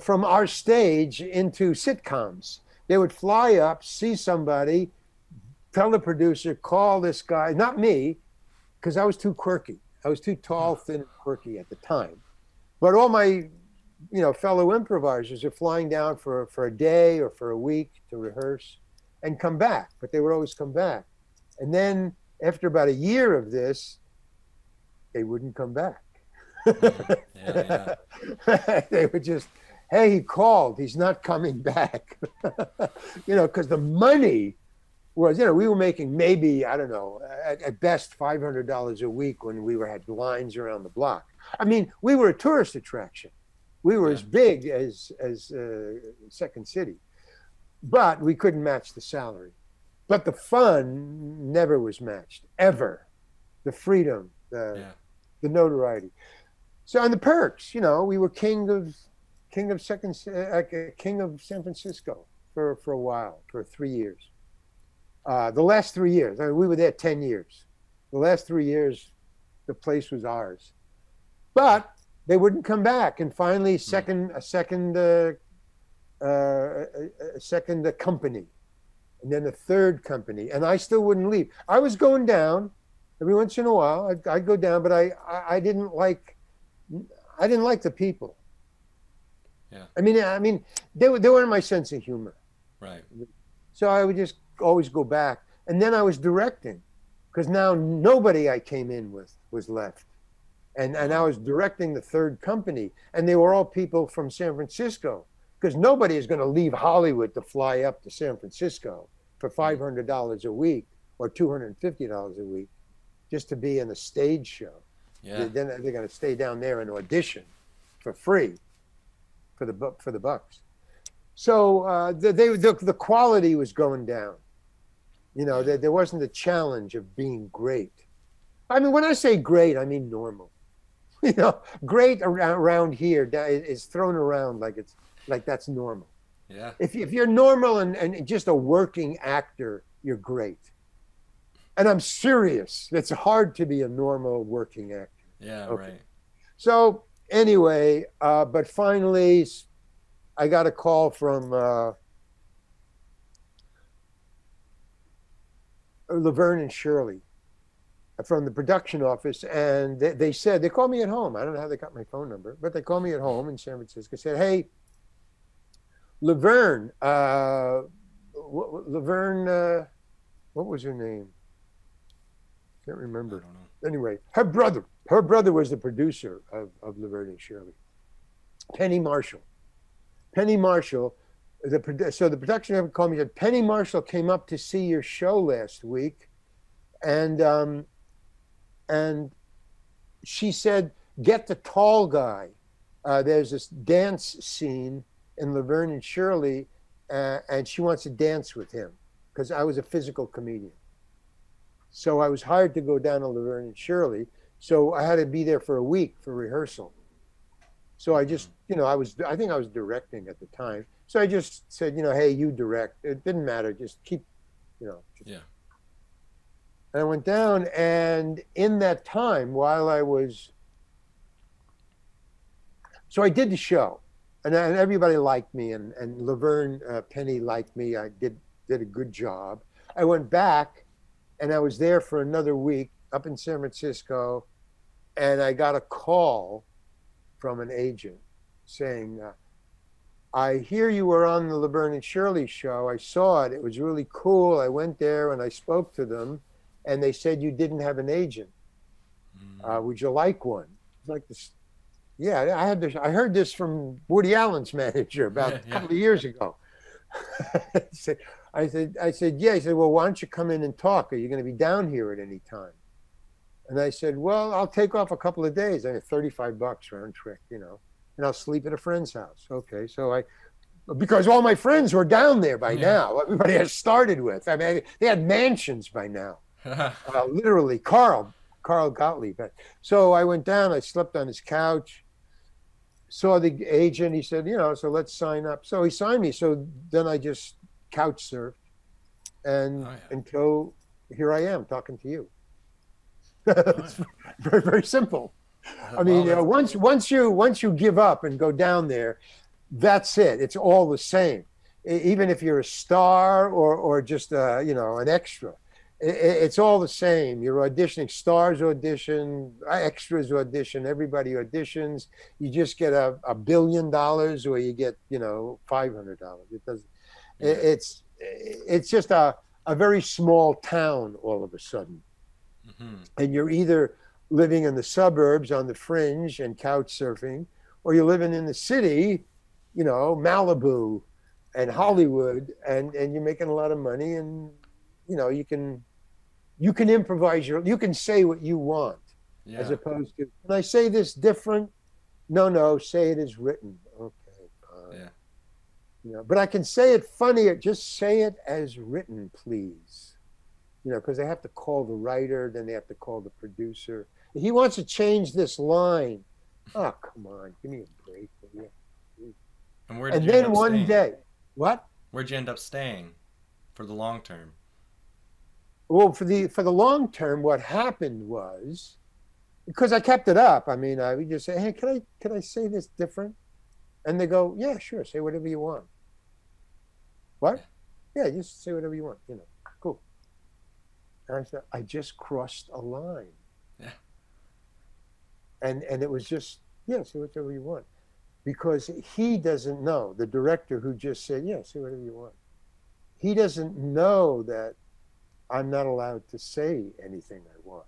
our stage into sitcoms. They would fly up, see somebody, tell the producer, call this guy, not me, because I was too quirky. I was too tall, thin, and quirky at the time. But all my, you know, fellow improvisers are flying down for a day or for a week to rehearse and come back, but they would always come back. And then after about a year of this, they wouldn't come back. They would just, "Hey, he called, he's not coming back." You know, because the money was, you know, we were making maybe, I don't know, at best $500 a week when we had lines around the block. I mean, we were a tourist attraction. We were as big as Second City, but we couldn't match the salary. But the fun never was matched, ever. The freedom, the notoriety. So, and the perks, you know, we were king of San Francisco for a while, for 3 years. The last 3 years, I mean, we were there 10 years. The last 3 years, the place was ours. But they wouldn't come back. And finally, a second company, and then a third company. And I still wouldn't leave. I was going down every once in a while. I'd go down, but I didn't like the people. Yeah. I mean, they weren't my sense of humor. Right. So I would just always go back. And then I was directing, because now nobody I came in with was left. And I was directing the third company, and they were all people from San Francisco, because nobody is going to leave Hollywood to fly up to San Francisco for $500 a week or $250 a week just to be in a stage show. Yeah. Then they're going to stay down there and audition for free for the bucks. So the quality was going down. You know, there wasn't the challenge of being great. I mean, when I say great, I mean normal. You know, great around here is thrown around like that's normal. Yeah. If you're normal and just a working actor, you're great. And I'm serious. It's hard to be a normal working actor. Yeah, okay. Right. So anyway, but finally, I got a call from Laverne and Shirley from the production office, and they said, they called me at home. I don't know how they got my phone number, but they called me at home in San Francisco. Said, "Hey, Laverne, what was her name? Can't remember. I don't know. Anyway, her brother was the producer of Laverne and Shirley. Penny Marshall. So the production office called me and said, Penny Marshall came up to see your show last week, and she said, get the tall guy. There's this dance scene in Laverne and Shirley, and she wants to dance with him because I was a physical comedian. So I was hired to go down to Laverne and Shirley. So I had to be there for a week for rehearsal. So I just, you know, I think I was directing at the time. So I just said, you know, hey, you direct. It didn't matter. Just keep, you know. Yeah. And I went down, and in that time, while I was, so I did the show, and everybody liked me, and Laverne, Penny liked me. I did a good job. I went back, and I was there for another week up in San Francisco, and I got a call from an agent saying, I hear you were on the Laverne and Shirley show. I saw it. It was really cool. I went there and I spoke to them, and they said you didn't have an agent. Would you like one? Like this, yeah. I heard this from Woody Allen's manager about a couple of years ago. I said, yeah. He said, well, why don't you come in and talk? Are you going to be down here at any time? And I said, well, I'll take off a couple of days. I had $35 round trip, you know. And I'll sleep at a friend's house. Okay, so because all my friends were down there by now. Everybody I started with. I mean, they had mansions by now. Literally, Carl Gottlieb. So I went down, I slept on his couch, saw the agent. He said, you know, so let's sign up. So he signed me. So then I just couch surfed. And until here I am talking to you. It's very, very simple. I mean, you know, once you give up and go down there, that's it. It's all the same, even if you're a star or just you know, an extra. It's all the same. You're auditioning. Stars audition, extras audition. Everybody auditions. You just get $1 billion, or you get, you know, $500. It doesn't. Yeah. It's just a very small town all of a sudden, and you're either living in the suburbs on the fringe and couch surfing, or you're living in the city, you know, Malibu and Hollywood, and you're making a lot of money, and you know, you can improvise, you can say what you want, as opposed to, can I say this different? No, say it as written. Okay, fine. Yeah. You know, but I can say it funnier, just say it as written, please. You know, because they have to call the writer, then they have to call the producer. He wants to change this line. Oh, come on, give me a break. And where did you end up staying? One day, what? Where'd you end up staying for the long term? Well, for the long term, what happened was, because I kept it up. I mean, I would just say, hey, can I say this different? And they go, yeah, sure, say whatever you want. What? Yeah, just say whatever you want. You know, cool. And I said, I just crossed a line. Yeah. And it was just, yeah, say whatever you want. Because he doesn't know, the director who just said, yeah, say whatever you want. He doesn't know that I'm not allowed to say anything I want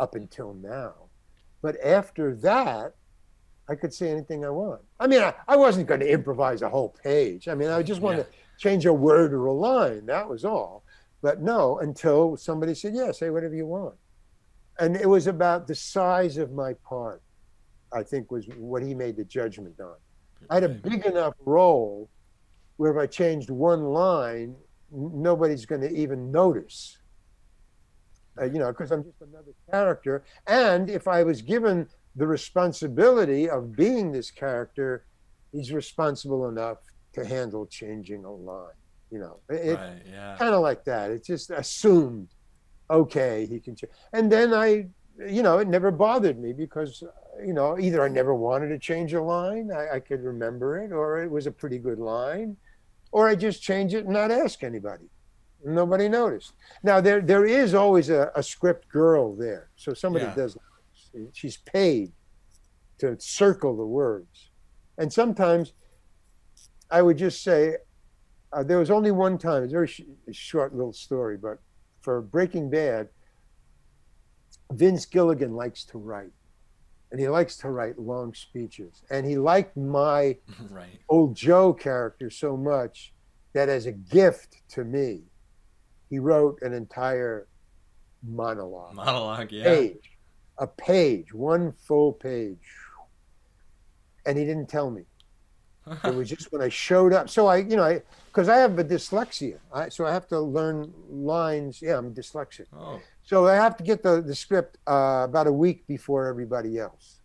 up until now. But after that, I I could say anything I want. I mean, I wasn't going to improvise a whole page. I mean, I just wanted to change a word or a line. That was all. But no, until somebody said, yeah, say whatever you want. And it was about the size of my part, I think, was what he made the judgment on. I had a big enough role where if I changed one line, nobody's going to even notice, you know, because I'm just another character. And if I was given the responsibility of being this character, he's responsible enough to handle changing a line. You know, it kind of like that. It just assumed, okay, he can. And then I, you know, it never bothered me because, you know, either I never wanted to change a line, I could remember it, or it was a pretty good line, or I just change it and not ask anybody. Nobody noticed. Now, there is always a script girl there. So somebody does, she's paid to circle the words. And sometimes I would just say, there was only one time, it's a very short little story, but for Breaking Bad, Vince Gilligan likes to write, and he likes to write long speeches. And he liked my Old Joe character so much that as a gift to me, he wrote an entire monologue. A page, one full page. And he didn't tell me. It was just when I showed up. So I, you know, because I have a dyslexia, so I have to learn lines. Yeah, I'm dyslexic. Oh. So I have to get the script about a week before everybody else,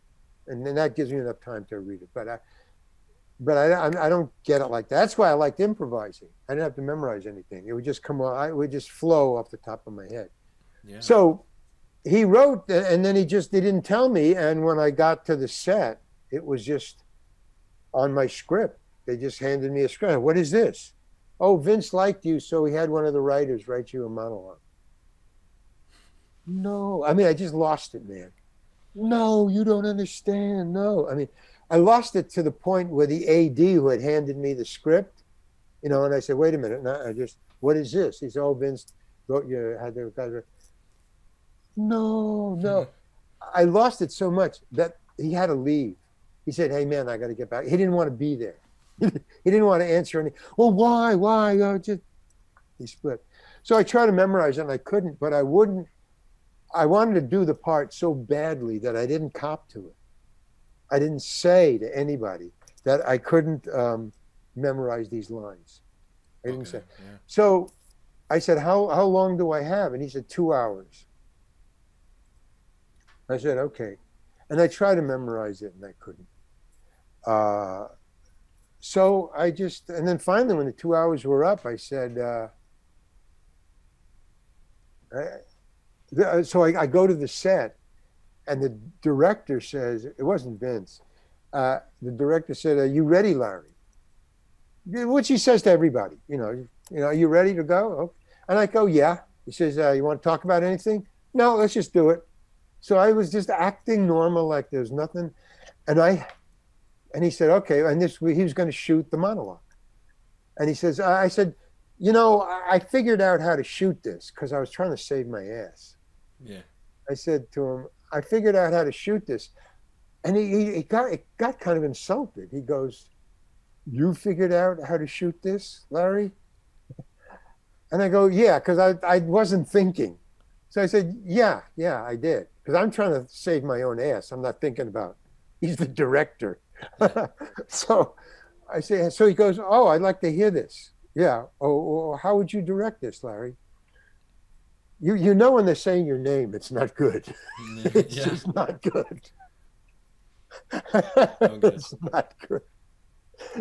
and then that gives me enough time to read it. But I don't get it like that. That's why I liked improvising. I didn't have to memorize anything. It would just come on. It would just flow off the top of my head. Yeah. So he wrote, and then they didn't tell me. And when I got to the set, it was just on my script. They just handed me a script. What is this? Oh, Vince liked you, so he had one of the writers write you a monologue. No, I mean, I just lost it, man. No, you don't understand. No, I mean, I lost it to the point where the AD who had handed me the script, you know, and I said, wait a minute, no, what is this? He said, oh, Vince wrote you, had the... No. I lost it so much that he had to leave. He said, hey, man, I got to get back. He didn't want to be there. He didn't want to answer any, well, why? Oh, just... He split. So I tried to memorize it, and I couldn't, but I wouldn't. I wanted to do the part so badly that I didn't cop to it. I didn't say to anybody that I couldn't memorize these lines. I didn't say. Yeah. So I said, how long do I have? And he said, 2 hours. I said, okay. And I tried to memorize it, and I couldn't. So I just, and then finally, when the 2 hours were up, I said, so I go to the set, and the director says, it wasn't Vince, the director said, are you ready, Larry? Which he says to everybody, you know, are you ready to go? Oh. And I go, yeah. He says, you want to talk about anything? No, let's just do it. So I was just acting normal, like there's nothing. And he said, okay. And he was going to shoot the monologue. And he says, I said, you know, I figured out how to shoot this because I was trying to save my ass. Yeah. I said to him, I figured out how to shoot this. And he got kind of insulted. He goes, you figured out how to shoot this, Larry? And I go, yeah, because I wasn't thinking. So I said, yeah, I did. Because I'm trying to save my own ass. I'm not thinking about it. He's the director. So I say, so he goes, oh, I'd like to hear this. Yeah. Oh, how would you direct this, Larry? You know when they're saying your name, it's not good. It's just not good. It's not good.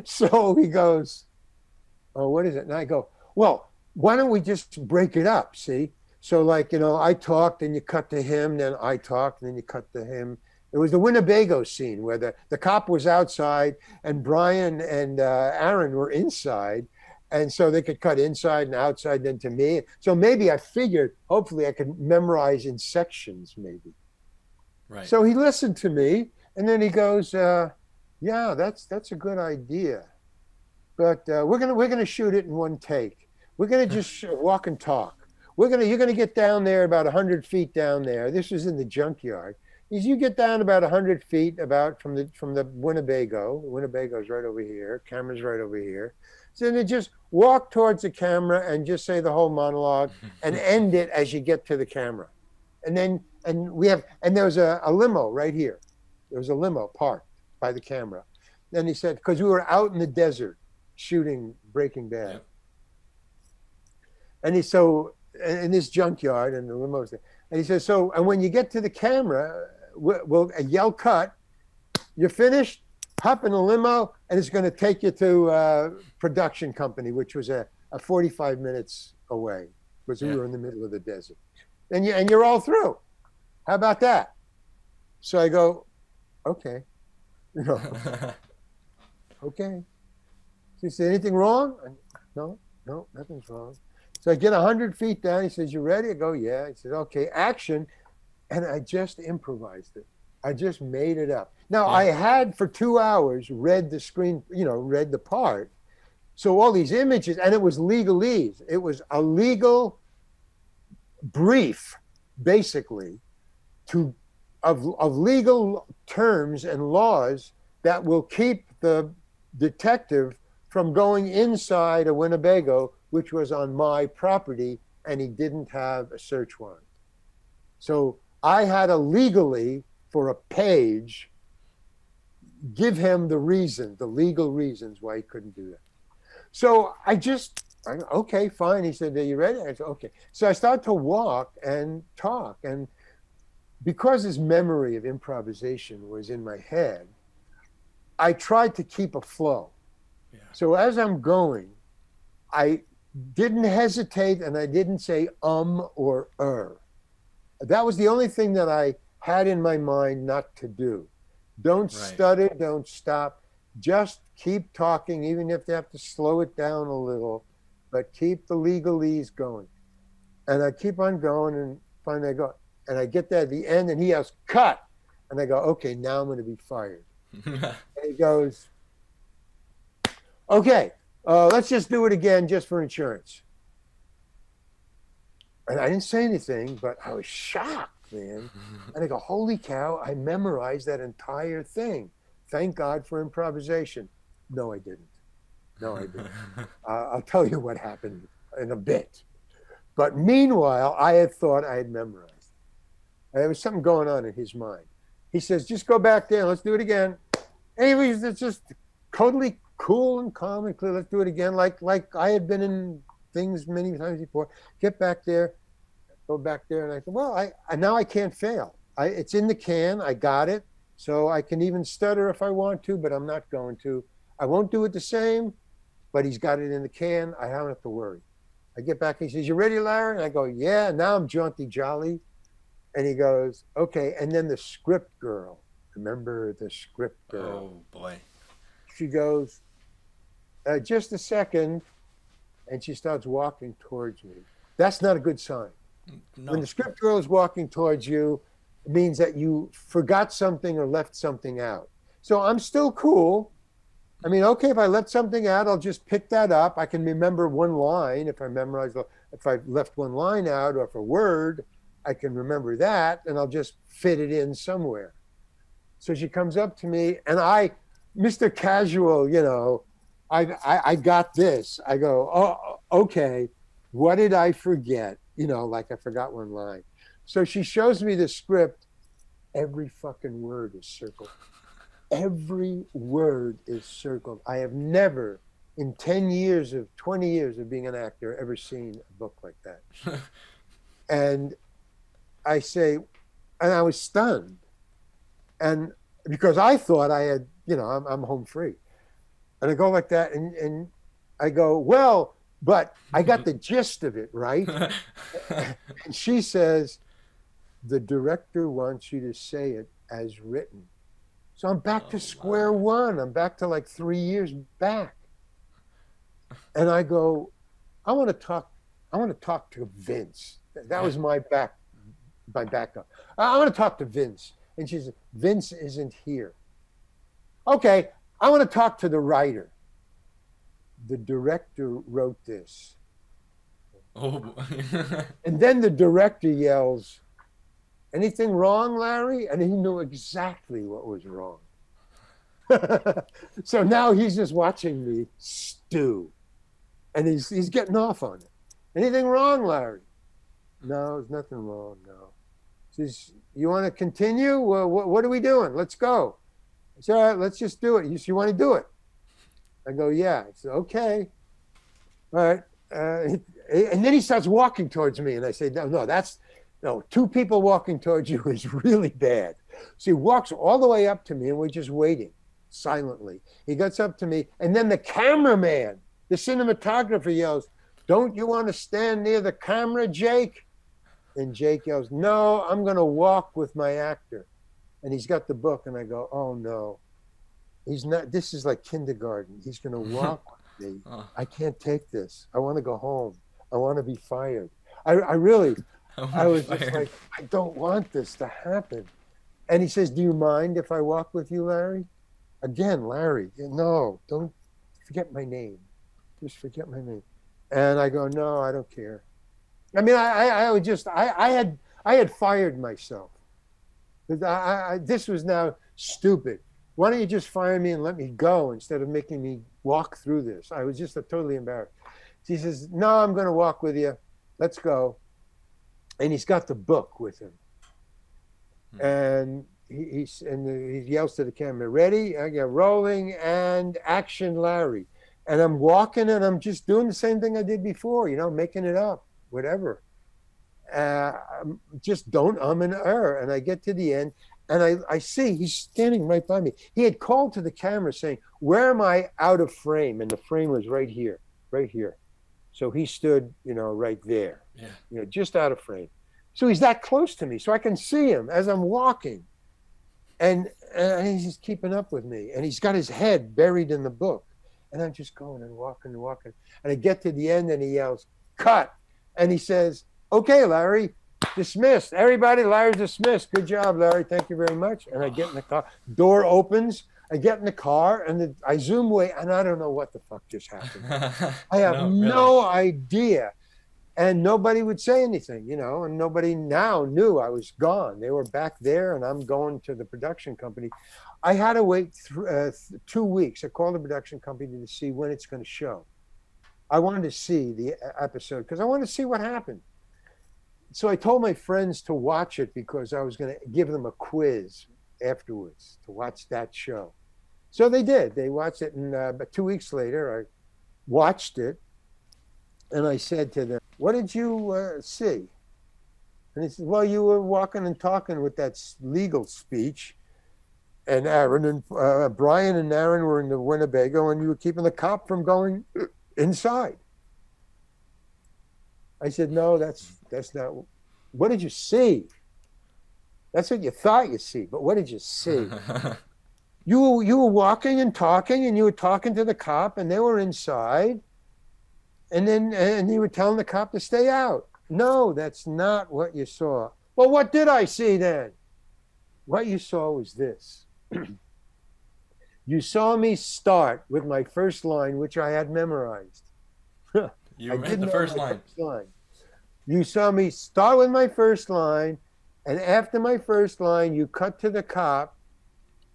So he goes, oh, what is it? And I go, well, why don't we just break it up, see? So like, you know, I talked and you cut to him, then I talked and then you cut to him. It was the Winnebago scene where the cop was outside and Brian and Aaron were inside. And so they could cut inside and outside then to me. So maybe I figured, hopefully I could memorize in sections maybe. Right. So he listened to me and then he goes, yeah, that's a good idea. But we're gonna shoot it in one take. We're gonna just walk and talk. You're gonna get down there about 100 feet down there. This is in the junkyard. is you get down about 100 feet about from the Winnebago. The Winnebago's right over here. Camera's right over here. So then just walk towards the camera and just say the whole monologue and end it as you get to the camera. And then, and there was a limo right here. There was a limo parked by the camera. Then he said, because we were out in the desert shooting Breaking Bad. Yep. And he, so, in this junkyard and the limo's there. And he says, so, and when you get to the camera, we'll yell cut, you're finished, hop in a limo, and it's going to take you to production company, which was a 45 minutes away, because we were in the middle of the desert. And you're all through. How about that? So I go, okay. You know, okay. She said, anything wrong? No, nothing's wrong. So I get 100 feet down. He says, you ready? I go, yeah. He says, okay, action. And I just improvised it. I just made it up. Now, I had for 2 hours read the screen, you know, read the part. So all these images, and it was legalese. It was a legal brief, basically, of legal terms and laws that will keep the detective from going inside a Winnebago, which was on my property, and he didn't have a search warrant. So I had to legally, for a page, give him the reason, the legal reasons why he couldn't do that. So I go, okay, fine. He said, are you ready? I said, okay. So I start to walk and talk. And because this memory of improvisation was in my head, I tried to keep a flow. Yeah. So as I'm going, I didn't hesitate and I didn't say or er. That was the only thing that I had in my mind not to do. Don't stutter, don't stop. Just keep talking, even if they have to slow it down a little, but keep the legalese going. And I keep on going, and finally I go, and I get there at the end and he yells, cut. And I go, okay, now I'm going to be fired. And he goes, okay. Let's just do it again just for insurance. And I didn't say anything, but I was shocked, man. And I go, holy cow, I memorized that entire thing. Thank God for improvisation. No, I didn't. No, I didn't. I'll tell you what happened in a bit. But meanwhile, I had thought I had memorized. And there was something going on in his mind. He says, just go back there. Let's do it again. Anyways, it's just totally cool and calm and clear. Let's do it again. Like I had been in things many times before. Get back there, go back there. And I said, well, now I can't fail. It's in the can. I got it. So I can even stutter if I want to, but I'm not going to. I won't do it the same, but he's got it in the can. I don't have to worry. I get back. He says, you ready, Larry? And I go, yeah. Now I'm jaunty jolly. And he goes, okay. And then the script girl. Remember the script girl? Oh, boy. She goes, just a second, and she starts walking towards me. That's not a good sign. No. When the script girl is walking towards you, it means that you forgot something or left something out. So I'm still cool. I mean, okay, if I left something out, I'll just pick that up. I can remember one line if I memorized, if I left one line out or if a word, I can remember that, and I'll just fit it in somewhere. So she comes up to me, and Mr. Casual, you know, I got this. I go, oh, okay, what did I forget? You know, like I forgot one line. So she shows me the script. Every fucking word is circled. Every word is circled. I have never, in 20 years of being an actor, ever seen a book like that. And I was stunned. And because I thought I had, you know, I'm home free. And I go like that, and I go, well, but I got the gist of it, right? And she says, the director wants you to say it as written. So I'm back to square one. I'm back to like 3 years back. And I go, I want to talk to Vince. That was my backup. I want to talk to Vince. And she says, Vince isn't here. Okay, I want to talk to the writer. The director wrote this. Oh, boy. And then the director yells, anything wrong, Larry? And he knew exactly what was wrong. So now he's just watching me stew, and he's getting off on it. Anything wrong, Larry? No, there's nothing wrong, no. Says, you want to continue? What are we doing? Let's go. I said, all right, let's just do it. You want to do it? I go, yeah. I said, okay. All right. And then he starts walking towards me, and I say, no, two people walking towards you is really bad. So he walks all the way up to me, and we're just waiting silently. He gets up to me, and then the cameraman, the cinematographer, yells, don't you want to stand near the camera, Jake? And Jake yells, no, I'm going to walk with my actor. And he's got the book, and I go, oh, no. He's not. This is like kindergarten. He's going to walk with me. I can't take this. I want to go home. I want to be fired. I was just like, I don't want this to happen. And he says, do you mind if I walk with you, Larry? Again, Larry, no, don't forget my name. Just forget my name. And I go, no, I don't care. I mean, I had fired myself. This was now stupid. Why don't you just fire me and let me go instead of making me walk through this? I was just totally embarrassed. He says, no, I'm going to walk with you. Let's go. And he's got the book with him. Hmm. And he yells to the camera, ready? I get rolling and action, Larry. And I'm walking, and I'm just doing the same thing I did before, you know, making it up, whatever. Just don't and err. And I get to the end, and I see he's standing right by me. He had called to the camera saying, where am I out of frame? And the frame was right here, right here. So he stood, you know, right there, yeah, you know, just out of frame. So he's that close to me, so I can see him as I'm walking. And he's just keeping up with me. And he's got his head buried in the book. And I'm just going and walking and walking. And I get to the end, and he yells, cut. And he says, okay, Larry, dismissed. Everybody, Larry's dismissed. Good job, Larry. Thank you very much. And I get in the car. Door opens. I get in the car, and I zoom away, and I don't know what the fuck just happened. I have no idea. And nobody would say anything, you know, and nobody now knew I was gone. They were back there, and I'm going to the production company. I had to wait 2 weeks. I called the production company to see when it's going to show. I wanted to see the episode because I wanted to see what happened. So I told my friends to watch it because I was going to give them a quiz afterwards to watch that show. So they did. They watched it, and about 2 weeks later, I watched it. And I said to them, what did you see? And he said, well, you were walking and talking with that legal speech. And Brian and Aaron were in the Winnebago, and you were keeping the cop from going inside. I said, no, that's not. What did you see? That's what you thought you see, but what did you see? You were walking and talking, and you were talking to the cop, and they were inside. And you were telling the cop to stay out. No, that's not what you saw. Well, what did I see then? What you saw was this. You saw me start with my first line, which I had memorized. You had the first line. You saw me start with my first line, and after my first line, you cut to the cop,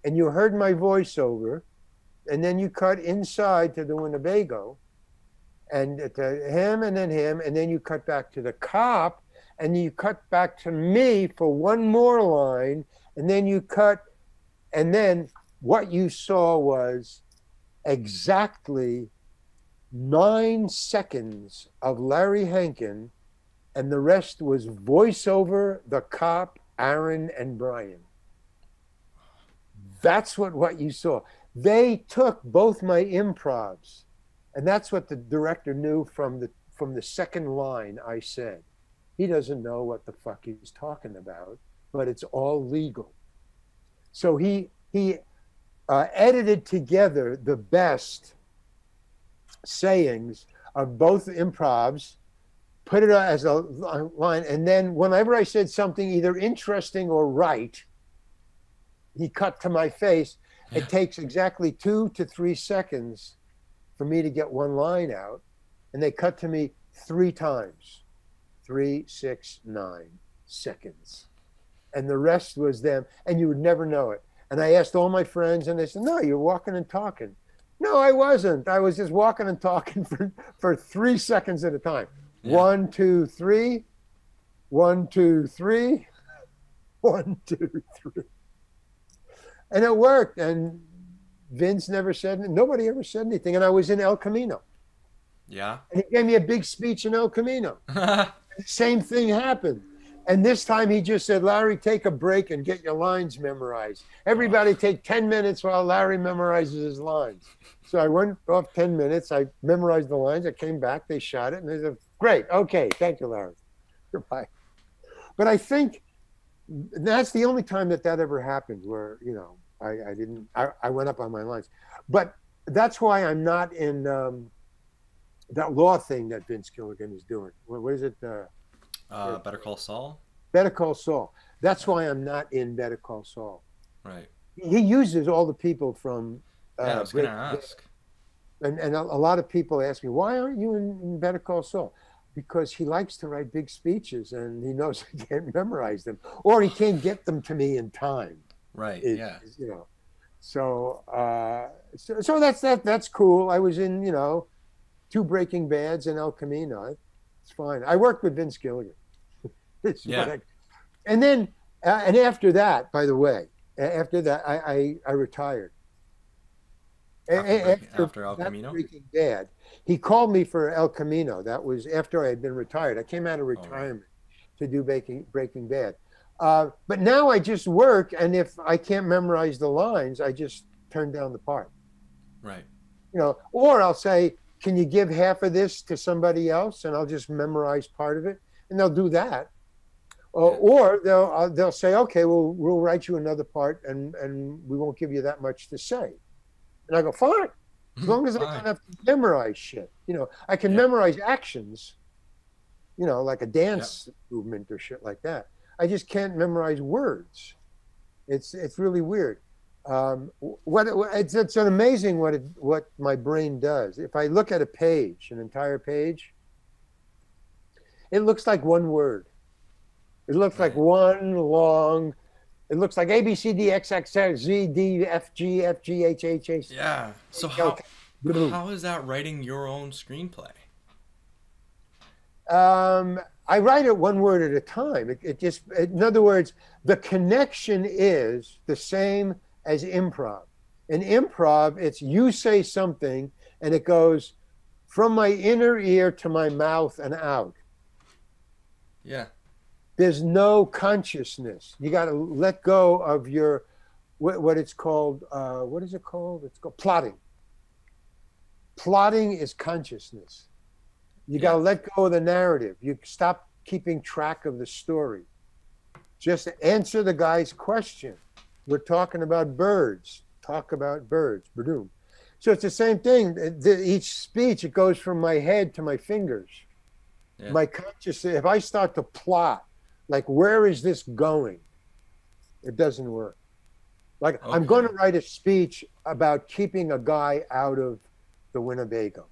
and you heard my voiceover, and then you cut inside to the Winnebago, and to him, and then you cut back to the cop, and you cut back to me for one more line, and then you cut, and then what you saw was exactly 9 seconds of Larry Hankin, and the rest was voiceover, the cop, Aaron, and Brian. That's what you saw. They took both my improvs. And that's what the director knew from the second line I said. He doesn't know what the fuck he's talking about, but it's all legal. So he edited together the best sayings of both improvs, put it as a line, and then whenever I said something either interesting or right, he cut to my face. It takes exactly 2 to 3 seconds for me to get one line out, and they cut to me 3 times, 3, 6, 9 seconds. and the rest was them, and you would never know it. And I asked all my friends, and they said, no, you're walking and talking. No, I wasn't. I was just walking and talking for 3 seconds at a time. Yeah. 1, 2, 3. 1, 2, 3. 1, 2, 3. And it worked. And Vince never said, nobody ever said anything. And I was in El Camino. Yeah. And he gave me a big speech in El Camino. Same thing happened. And this time he just said, Larry, take a break and get your lines memorized. Everybody take 10 minutes while Larry memorizes his lines. So I went off 10 minutes. I memorized the lines. I came back. They shot it. And they said, great. Okay. Thank you, Larry. Goodbye. But I think that's the only time that that ever happened where, you know, I went up on my lines. But that's why I'm not in that law thing that Vince Gilligan is doing. What is it? Better Call Saul? Better Call Saul. That's why I'm not in Better Call Saul. Right. He uses all the people from... yeah, I was going to ask. And a lot of people ask me, why aren't you in Better Call Saul? Because he likes to write big speeches and he knows I can't memorize them. Or he can't get them to me in time. Right, yeah. You know. So, so that's cool. I was in, you know, 2 Breaking Bads and El Camino. It's fine. I worked with Vince Gilligan. Yeah. And then, and after that, by the way, after that, I retired. After El Camino? Breaking Bad. He called me for El Camino. That was after I had been retired. I came out of retirement to do Breaking Bad. But now I just work, and if I can't memorize the lines, I just turn down the part. Right. You know, or I'll say, can you give half of this to somebody else, and I'll just memorize part of it, and they'll do that. Or they'll say, okay, we'll write you another part, and we won't give you that much to say. And I go, fine, as long as I don't have to memorize shit. You know, I can memorize actions, you know, like a dance movement or shit like that. I just can't memorize words. It's really weird. It's amazing what my brain does. If I look at a page, an entire page, it looks like one word. It looks like one long. It looks like A B C D X X Z D F G H H. Yeah. So how is that writing your own screenplay? I write it one word at a time. In other words, the connection is the same as improv. In improv, it's you say something and it goes from my inner ear to my mouth and out. Yeah. There's no consciousness. You got to let go of your, what it's called, what is it called? It's called plotting. Plotting is consciousness. You got to let go of the narrative. You stop keeping track of the story. Just answer the guy's question. We're talking about birds. Talk about birds. Badoom. So it's the same thing. Each speech, it goes from my head to my fingers. Yeah. My consciousness, if I start to plot, like, where is this going? It doesn't work. Like, I'm going to write a speech about keeping a guy out of the Winnebago.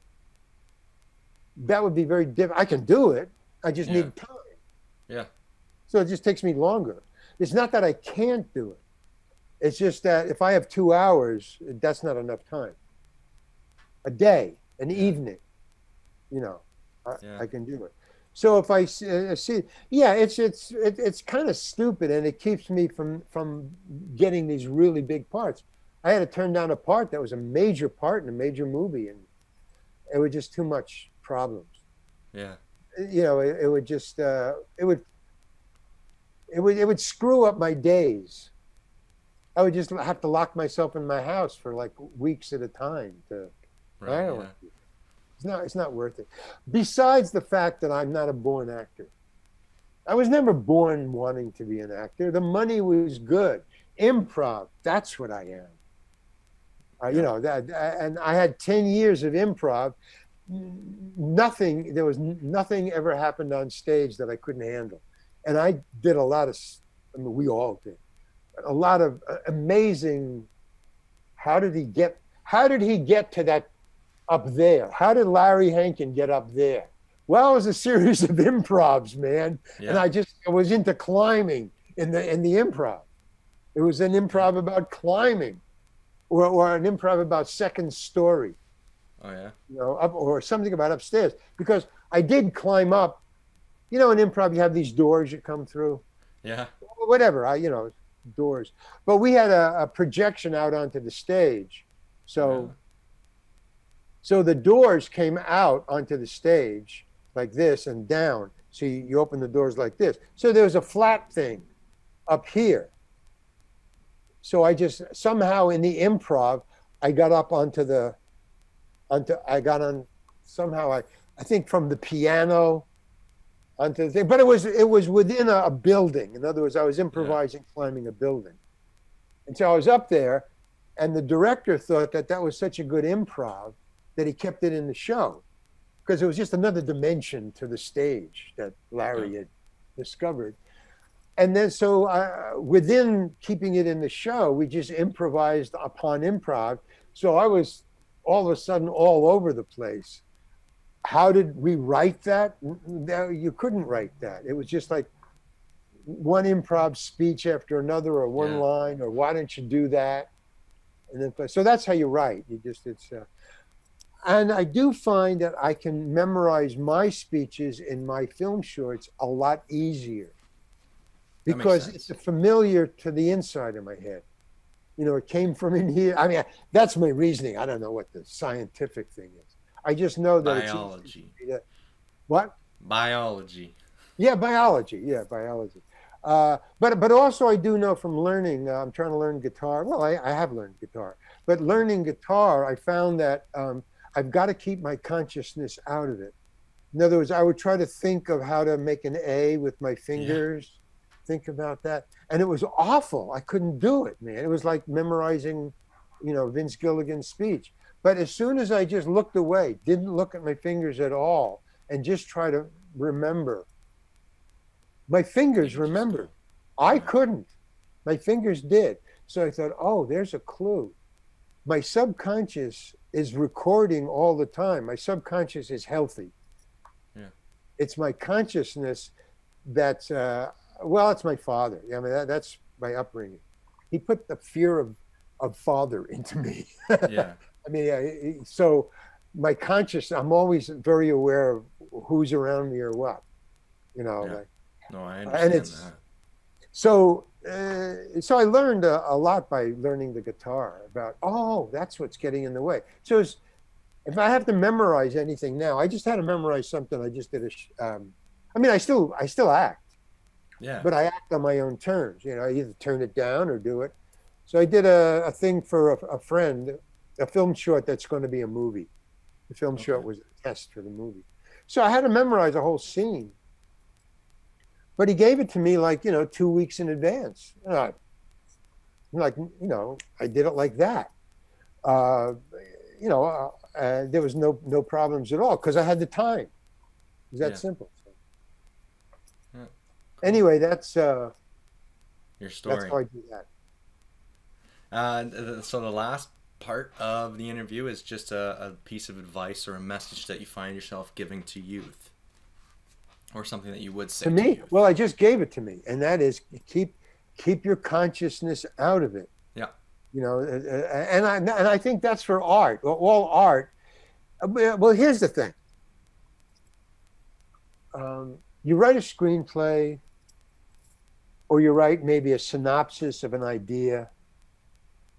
That would be very difficult. I can do it. I just need time. Yeah. So it just takes me longer. It's not that I can't do it. It's just that if I have 2 hours, that's not enough time. A day, an evening, you know, I can do it. So if I see, it's kind of stupid, and it keeps me from getting these really big parts. I had to turn down a part that was a major part in a major movie, and it was just too much problems. Yeah. You know, it would just it would screw up my days. I would just have to lock myself in my house for like weeks at a time to it's not worth it. Besides the fact that I'm not a born actor. I was never born wanting to be an actor. The money was good. Improv, that's what I am. You know, and I had 10 years of improv. Nothing ever happened on stage that I couldn't handle. And I did a lot of, I mean, we all did, a lot of amazing, how did he get to that up there? How did Larry Hankin get up there? Well, it was a series of improvs, man. Yeah. And I was into climbing in the improv. It was an improv about climbing, or an improv about second story. Oh yeah. You know, up, or something about upstairs, because I did climb up. You know, in improv you have these doors you come through. Yeah. Whatever, you know, doors. But we had a projection out onto the stage, so. Yeah. So the doors came out onto the stage like this and down. So you open the doors like this. So there was a flat thing up here. So I just somehow in the improv, I got up onto the, I got on somehow, I think from the piano onto the thing, but it was within a building. In other words, I was improvising, climbing a building. And so I was up there, and the director thought that that was such a good improv that he kept it in the show, because it was just another dimension to the stage that Larry had discovered. And then so within keeping it in the show, we just improvised upon improv. So I was all of a sudden all over the place. How did we write that? No, you couldn't write that. It was just like one improv speech after another, or one line, or why don't you do that? And then so that's how you write. You just and I do find that I can memorize my speeches in my film shorts a lot easier, because it's familiar to the inside of my head. You know, it came from in here. I mean, that's my reasoning. I don't know what the scientific thing is. I just know that biology. It's to, what? Biology. Yeah, biology. Yeah, biology. But also I do know from learning. I'm trying to learn guitar. Well, I have learned guitar, but learning guitar, I found that. I've got to keep my consciousness out of it. In other words, I would try to think of how to make an A with my fingers, think about that. And it was awful. I couldn't do it, man. It was like memorizing, you know, Vince Gilligan's speech. But as soon as I just looked away, didn't look at my fingers at all, and just try to remember, my fingers remembered. I couldn't. My fingers did. So I thought, oh, there's a clue. My subconscious is recording all the time. My subconscious is healthy. Yeah. It's my consciousness that's, well, it's my father. I mean, that's my upbringing. He put the fear of father into me. Yeah. I mean, so my conscious, I'm always very aware of who's around me or what, you know. Yeah. Like, no, I understand that. So, so I learned a lot by learning the guitar about, oh, that's what's getting in the way. So if I have to memorize anything now, I just had to memorize something. I just did I mean, I still act, but I act on my own terms. You know, I either turn it down or do it. So I did a thing for a friend, a film short that's going to be a movie. The film short was a test for the movie. So I had to memorize a whole scene. But he gave it to me like, you know, 2 weeks in advance. Like, you know, I did it like that. You know, there was no problems at all because I had the time. It was that simple. So. Yeah. Anyway, that's your story. That's how I do that. So the last part of the interview is just a piece of advice or a message that you find yourself giving to youth. Or something that you would say to me. To you. Well, I just gave it to me, and that is keep your consciousness out of it. Yeah. You know, and I think that's for art. Well, all art. Well, here's the thing. You write a screenplay, or you write maybe a synopsis of an idea.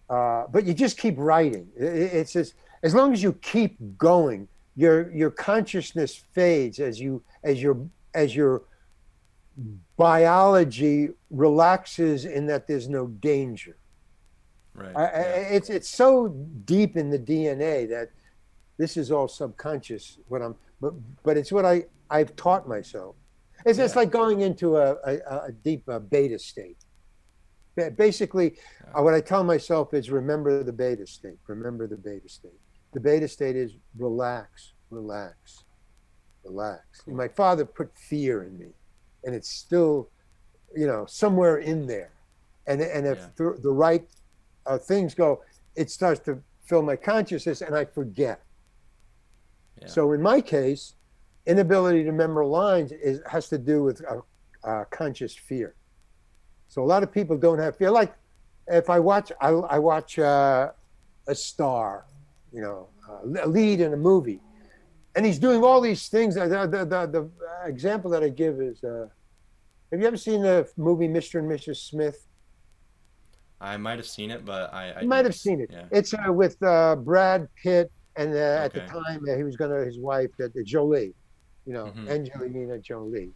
But you just keep writing. It's just, as long as you keep going, your consciousness fades as your biology relaxes in that there's no danger. Right. It's so deep in the DNA that this is all subconscious. What I'm, but it's what I've taught myself. It's just like going into a deep beta state. Basically, what I tell myself is remember the beta state. Remember the beta state. The beta state is relax, relax, relax. Cool. My father put fear in me, and it's still, you know, somewhere in there. And if the right things go, it starts to fill my consciousness, and I forget. Yeah. So in my case, inability to remember lines has to do with a conscious fear. So a lot of people don't have feel like if I watch, I watch a star, you know, a lead in a movie, and he's doing all these things. The example that I give is, have you ever seen the movie Mr. and Mrs. Smith? I might have seen it, but I might have seen it. Yeah. It's with Brad Pitt, and at the time he was going to his wife, Jolie, you know, Angelina Jolie.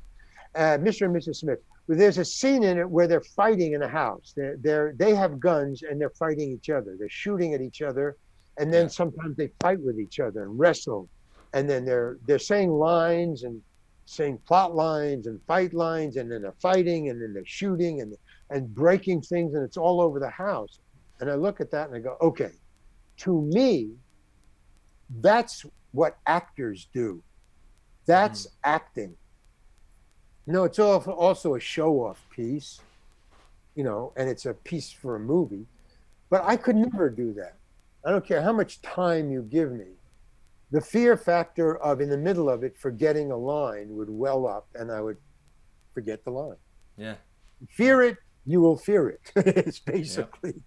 Mr. and Mrs. Smith. Well, there's a scene in it where they're fighting in a house. They have guns and they're fighting each other. They're shooting at each other, and then sometimes they fight with each other and wrestle, and then they're saying lines and saying plot lines and fight lines, and then they're fighting and then they're shooting and breaking things, and it's all over the house. And I look at that and I go, okay, to me, that's what actors do. That's acting. No, it's also a show-off piece, you know, and it's a piece for a movie. But I could never do that. I don't care how much time you give me. The fear factor of, in the middle of it, forgetting a line would well up, and I would forget the line. Yeah. Fear it, you will fear it. It's basically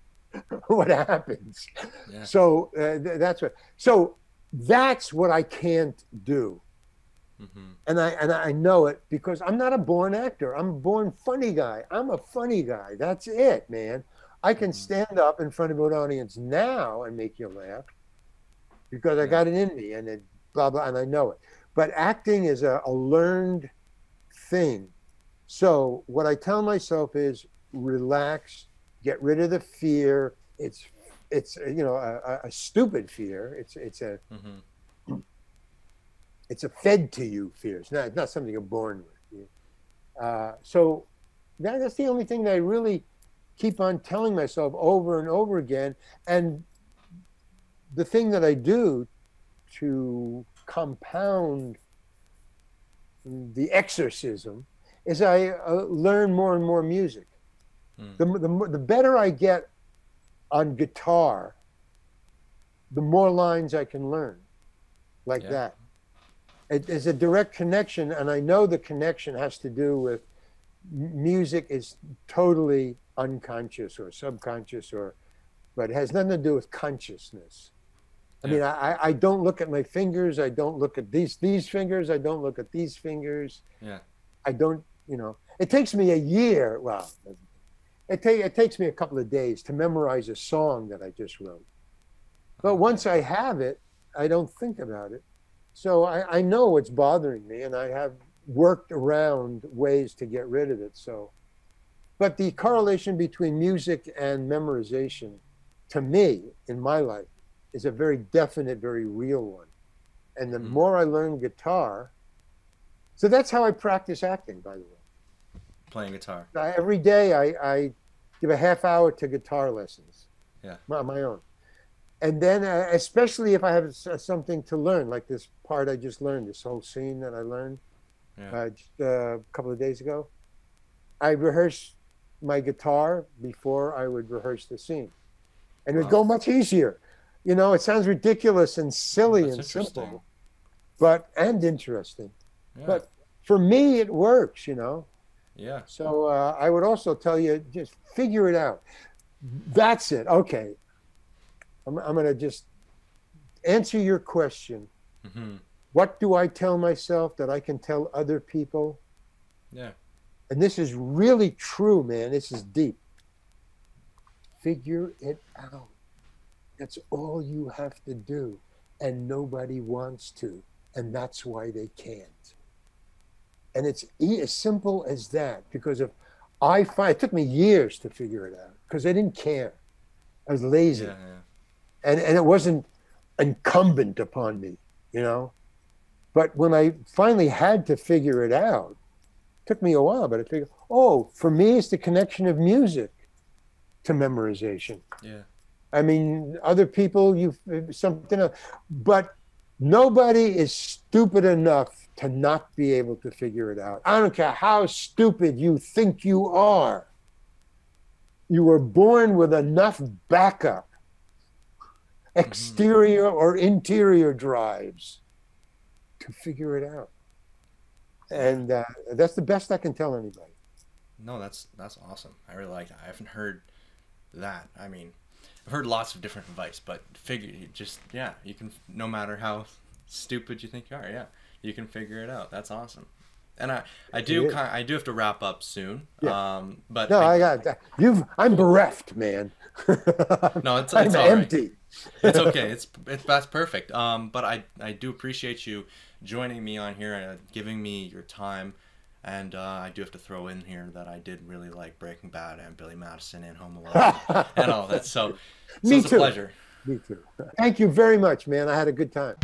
what happens. Yeah. So that's what I can't do. And I know it because I'm not a born actor. I'm a born funny guy. I'm a funny guy. That's it, man. I can stand up in front of an audience now and make you laugh because I got it in me, and it blah, blah, and I know it. But acting is a learned thing. So what I tell myself is relax, get rid of the fear. It's you know, a stupid fear. It's a... It's a fed to you fear. It's not something you're born with. So that's the only thing that I really keep on telling myself over and over again. And the thing that I do to compound the exorcism is I learn more and more music. The better I get on guitar, the more lines I can learn like that. It's a direct connection, and I know the connection has to do with music is totally unconscious or subconscious, but it has nothing to do with consciousness. I mean, I don't look at my fingers. I don't look at these fingers. I don't look at these fingers. Yeah. I don't, you know, it takes me a year. Well, it takes me a couple of days to memorize a song that I just wrote. But once I have it, I don't think about it. So I know what's bothering me, and I have worked around ways to get rid of it. So, but the correlation between music and memorization, to me, in my life, is a very definite, very real one. And the more I learn guitar, so that's how I practice acting, by the way. Playing guitar. Every day I give a half hour to guitar lessons. Yeah. My own. And then, especially if I have something to learn, like this part I just learned, this whole scene that I learned just a couple of days ago, I rehearsed my guitar before I would rehearse the scene. And it would go much easier. You know, it sounds ridiculous and silly and simple, and interesting. Yeah. But for me, it works, you know. Yeah. So I would also tell you, just figure it out. That's it. Okay. I'm going to just answer your question. What do I tell myself that I can tell other people? Yeah. And this is really true, man. This is deep. Figure it out. That's all you have to do. And nobody wants to. And that's why they can't. And it's as simple as that. Because if I find, it took me years to figure it out. Because I didn't care. I was lazy. Yeah, yeah. And it wasn't incumbent upon me, you know? But when I finally had to figure it out, it took me a while, but I figured, oh, for me, it's the connection of music to memorization. Yeah. I mean, other people, something else. But nobody is stupid enough to not be able to figure it out. I don't care how stupid you think you are. You were born with enough backup. Exterior or interior drives to figure it out. And that's the best I can tell anybody. No, that's awesome. I really like that. I haven't heard that. I mean, I've heard lots of different advice, but yeah, you can, no matter how stupid you think you are, yeah, you can figure it out. That's awesome. And I do have to wrap up soon. Yeah. But no, I got that. I'm bereft, man. No, it's all empty. Right. It's okay. That's perfect. But I do appreciate you joining me on here and giving me your time. And I do have to throw in here that I did really like Breaking Bad and Billy Madison and Home Alone and all that. So it's a pleasure. Me too. Thank you very much, man. I had a good time.